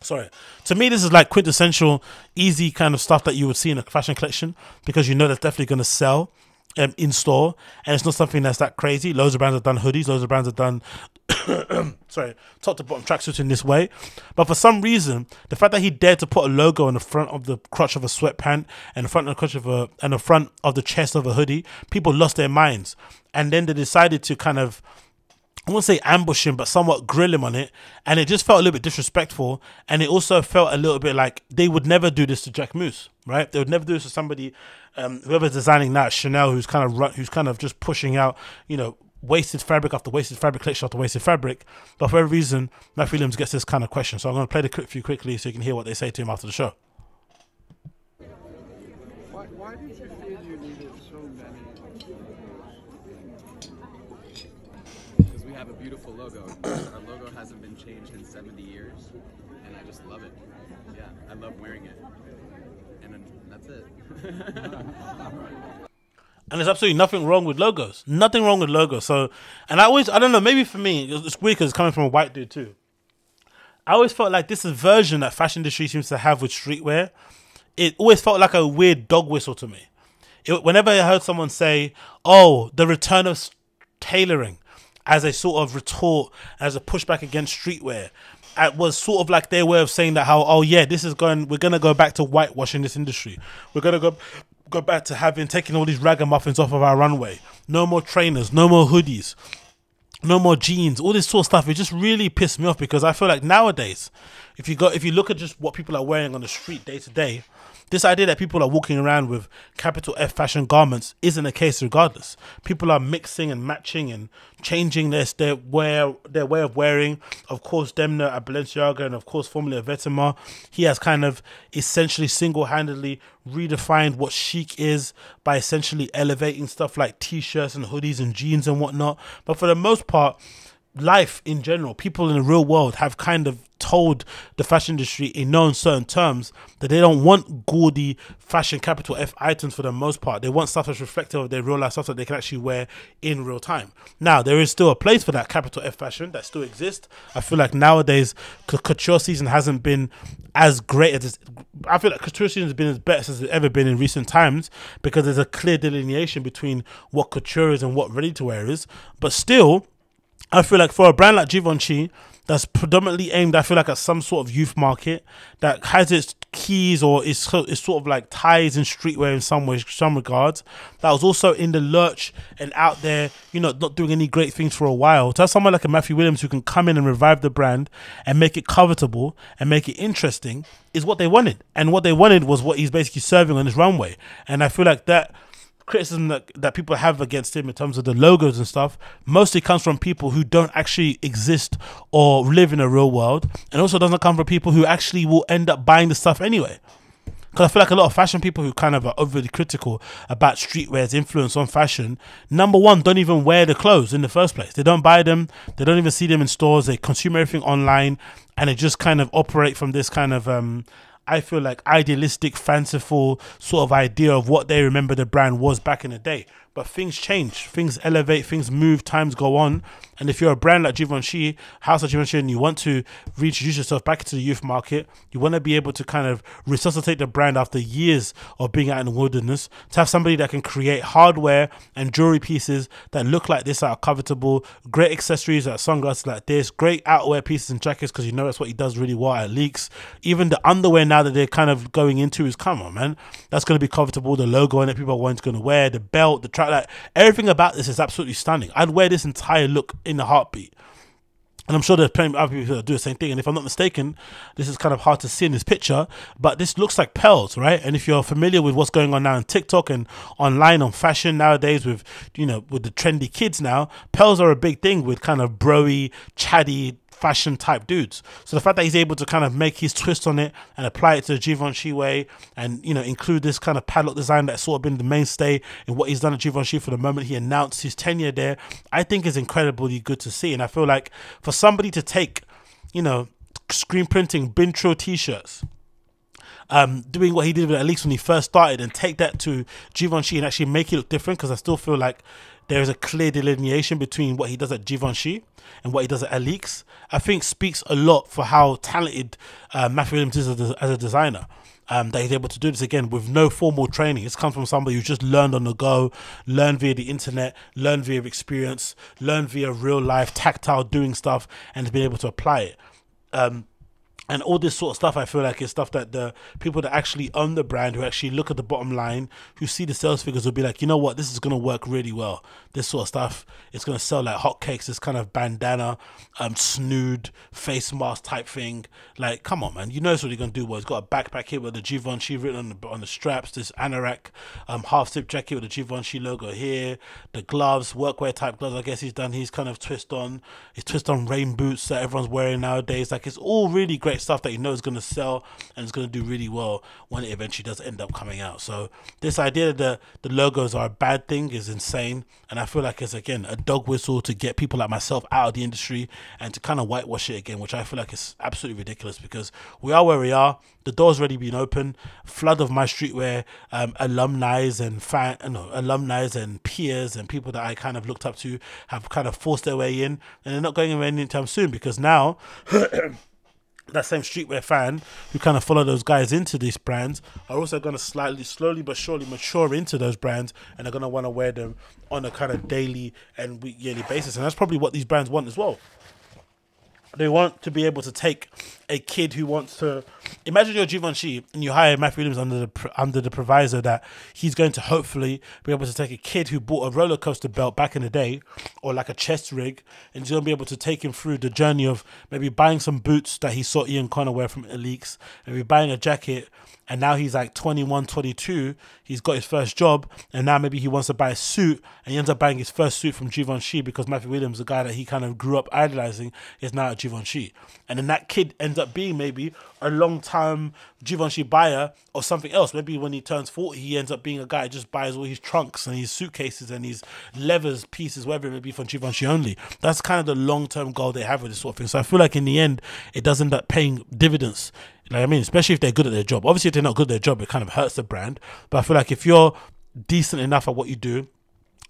Sorry. To me, this is like quintessential, easy kind of stuff that you would see in a fashion collection, because that's definitely going to sell in store, and it's not something that's that crazy. Loads of brands have done hoodies, loads of brands have done sorry, top to bottom tracksuit in this way. But for some reason, the fact that he dared to put a logo on the front of the crotch of a sweatpant and the front of the crotch of a and the front of the chest of a hoodie, people lost their minds. And then they decided to kind of, I won't say ambush him, but somewhat grill him on it. And it just felt a little bit disrespectful. And it also felt a little bit like they would never do this to Jack Moose, right? They would never do this to somebody, whoever's designing that, Chanel, who's kind of just pushing out, you know, wasted fabric after wasted fabric, collection after wasted fabric. But for every reason, Matthew Williams gets this kind of question. So I'm going to play the clip for you quickly so you can hear what they say to him after the show. Why did you feel you needed so many? Because we have a beautiful logo. Our logo hasn't been changed in 70 years, and I just love it. Yeah, I love wearing it. And that's it. And there's absolutely nothing wrong with logos. Nothing wrong with logos. So, and I don't know, maybe for me, it's weird because it's coming from a white dude too. I always felt like this aversion that fashion industry seems to have with streetwear, it always felt like a weird dog whistle to me. Whenever I heard someone say, oh, the return of tailoring as a sort of retort, as a pushback against streetwear, it was sort of like their way of saying that how, oh yeah, this is going, we're going to go back to whitewashing this industry. We're going to go back to having taken all these ragamuffins off of our runway. No more trainers, no more hoodies, no more jeans, all this sort of stuff. It just really pissed me off because I feel like nowadays, if you look at just what people are wearing on the street day to day, this idea that people are walking around with capital F fashion garments isn't the case regardless. People are mixing and matching and changing their way of wearing. Of course, Demna at Balenciaga and of course formerly at Vetements, he has kind of essentially single-handedly redefined what chic is by essentially elevating stuff like t-shirts and hoodies and jeans and whatnot. But for the most part, life in general, people in the real world have kind of told the fashion industry in no uncertain terms that they don't want gaudy fashion capital F items for the most part. They want stuff that's reflective of their real life, stuff that they can actually wear in real time. Now, there is still a place for that capital F fashion that still exists. I feel like nowadays, couture season hasn't been as great as I feel like couture season has been as best as it's ever been in recent times because there's a clear delineation between what couture is and what ready-to-wear is. But still, I feel like for a brand like Givenchy that's predominantly aimed, I feel like, at some sort of youth market that has its keys or its sort of like ties in streetwear in some ways, some regards, that was also in the lurch and out there, you know, not doing any great things for a while. To have someone like a Matthew Williams who can come in and revive the brand and make it covetable and make it interesting is what they wanted. And what they wanted was what he's basically serving on his runway. And I feel like that criticism that people have against him in terms of the logos and stuff mostly comes from people who don't actually exist or live in a real world, and also doesn't come from people who actually will end up buying the stuff anyway. Because I feel like a lot of fashion people who kind of are overly critical about streetwear's influence on fashion, number one, don't even wear the clothes in the first place. They don't buy them. They don't even see them in stores. They consume everything online, and they just kind of operate from this kind of I feel like idealistic, fanciful sort of idea of what they remember the brand was back in the day. But things change, things elevate, things move, times go on. And if you're a brand like Givenchy, house like Givenchy, and you want to reintroduce yourself back into the youth market, you want to be able to kind of resuscitate the brand after years of being out in the wilderness, to have somebody that can create hardware and jewelry pieces that look like this, that are covetable, great accessories like sunglasses like this, great outerwear pieces and jackets, because you know that's what he does really well at Leaks. Even the underwear now that they're kind of going into is, come on, man, that's going to be covetable, the logo on it, people are going to wear, the belt, the like everything about this is absolutely stunning. I'd wear this entire look in a heartbeat, and I'm sure there's plenty of other people that do the same thing. And if I'm not mistaken, this is kind of hard to see in this picture, but this looks like pearls, right? And if you're familiar with what's going on now on TikTok and online on fashion nowadays with, you know, with the trendy kids now, pearls are a big thing with kind of bro-y, chatty fashion type dudes. So the fact that he's able to kind of make his twist on it and apply it to the Givenchy way, and, you know, include this kind of padlock design that's sort of been the mainstay in what he's done at Givenchy for the moment he announced his tenure there, I think is incredibly good to see. And I feel like for somebody to take, you know, screen printing Bintro t-shirts, doing what he did with at least when he first started, and take that to Givenchy and actually make it look different, because I still feel like there is a clear delineation between what he does at Givenchy and what he does at Alix, I think speaks a lot for how talented Matthew Williams is as a designer. that he's able to do this again with no formal training. It's come from somebody who's just learned on the go, learned via the internet, learned via experience, learned via real life, tactile doing stuff, and has been able to apply it. And all this sort of stuff, I feel like, is stuff that the people that actually own the brand, who actually look at the bottom line, who see the sales figures, will be like, you know what, this is going to work really well. This sort of stuff, it's going to sell like hotcakes. This kind of bandana, snood, face mask type thing. Like, come on, man. You know it's really going to do well. It's got a backpack here with the Givenchy written on the straps. This anorak, half-zip jacket with the Givenchy logo here. The gloves, workwear type gloves. I guess he's done his kind of twist on rain boots that everyone's wearing nowadays. Like, it's all really great stuff that you know is going to sell and it's going to do really well when it eventually does end up coming out. So this idea that the logos are a bad thing is insane, and I feel like it's, again, a dog whistle to get people like myself out of the industry and to kind of whitewash it again, which I feel like is absolutely ridiculous, because we are where we are. The door's already been open. Flood of my streetwear alumni and peers and people that I kind of looked up to have kind of forced their way in, and they're not going away anytime soon, because now that same streetwear fan who kind of follow those guys into these brands are also going to slowly but surely mature into those brands, and they're going to want to wear them on a kind of daily and yearly basis. And that's probably what these brands want as well. They want to be able to take a kid who wants to... Imagine you're Givenchy and you hire Matthew Williams under the proviso that he's going to hopefully be able to take a kid who bought a roller coaster belt back in the day, or like a chest rig, and he's going to be able to take him through the journey of maybe buying some boots that he saw Ian Connor wear from Elix, maybe buying a jacket, and now he's like 21, 22, he's got his first job, and now maybe he wants to buy a suit, and he ends up buying his first suit from Givenchy because Matthew Williams, the guy that he kind of grew up idolizing, is now at Givenchy. And then that kid ends up being maybe a long-time Givenchy buyer or something else. Maybe when he turns 40, he ends up being a guy who just buys all his trunks and his suitcases and his levers, pieces, whatever it may be, from Givenchy only. That's kind of the long-term goal they have with this sort of thing. So I feel like in the end, it does end up paying dividends. Like, I mean, especially if they're good at their job. Obviously, if they're not good at their job, it kind of hurts the brand. But I feel like if you're decent enough at what you do,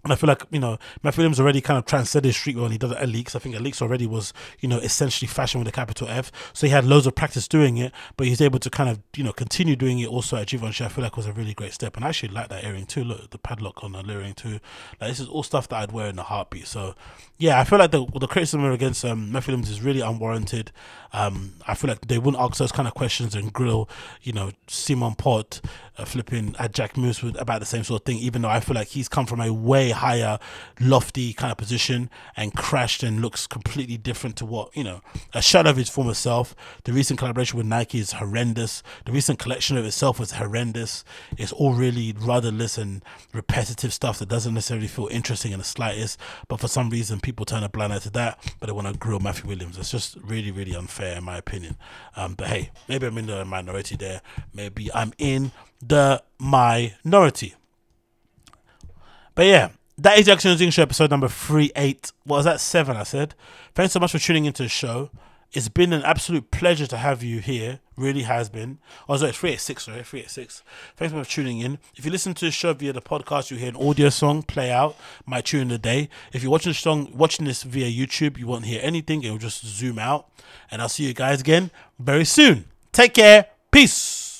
and I feel like, you know, Matthew Williams already kind of transcended streetwear when he does it at Leaks. I think at Leaks already was, you know, essentially fashion with a capital F. So he had loads of practice doing it, but he's able to kind of, you know, continue doing it also at Givenchy. I feel like it was a really great step. And I actually like that earring too. Look, the padlock on the earring too. Like, this is all stuff that I'd wear in a heartbeat. So, yeah, I feel like the criticism against Matthew Williams is really unwarranted. I feel like they wouldn't ask those kind of questions and grill, you know, Simon Pott, flipping at Jack Moose with about the same sort of thing, even though I feel like he's come from a way higher, lofty kind of position and crashed and looks completely different to what, you know, a shadow of his former self. The recent collaboration with Nike is horrendous. The recent collection of itself was horrendous. It's all really rudderless and repetitive stuff that doesn't necessarily feel interesting in the slightest, but for some reason people turn a blind eye to that, but they want to grill Matthew Williams. It's just really, really unfair in my opinion. But hey, maybe I'm in the minority there. Maybe I'm in the minority. But yeah, that is the Agostinho Zinga Show, episode number 38. What was that? 7, I said. Thanks so much for tuning into the show. It's been an absolute pleasure to have you here. Really has been. Oh, sorry, 386, sorry, 386. Thanks for tuning in. If you listen to the show via the podcast, you hear an audio song play out, my tune of the day. If you're watching this via YouTube, you won't hear anything. It will just zoom out. And I'll see you guys again very soon. Take care. Peace.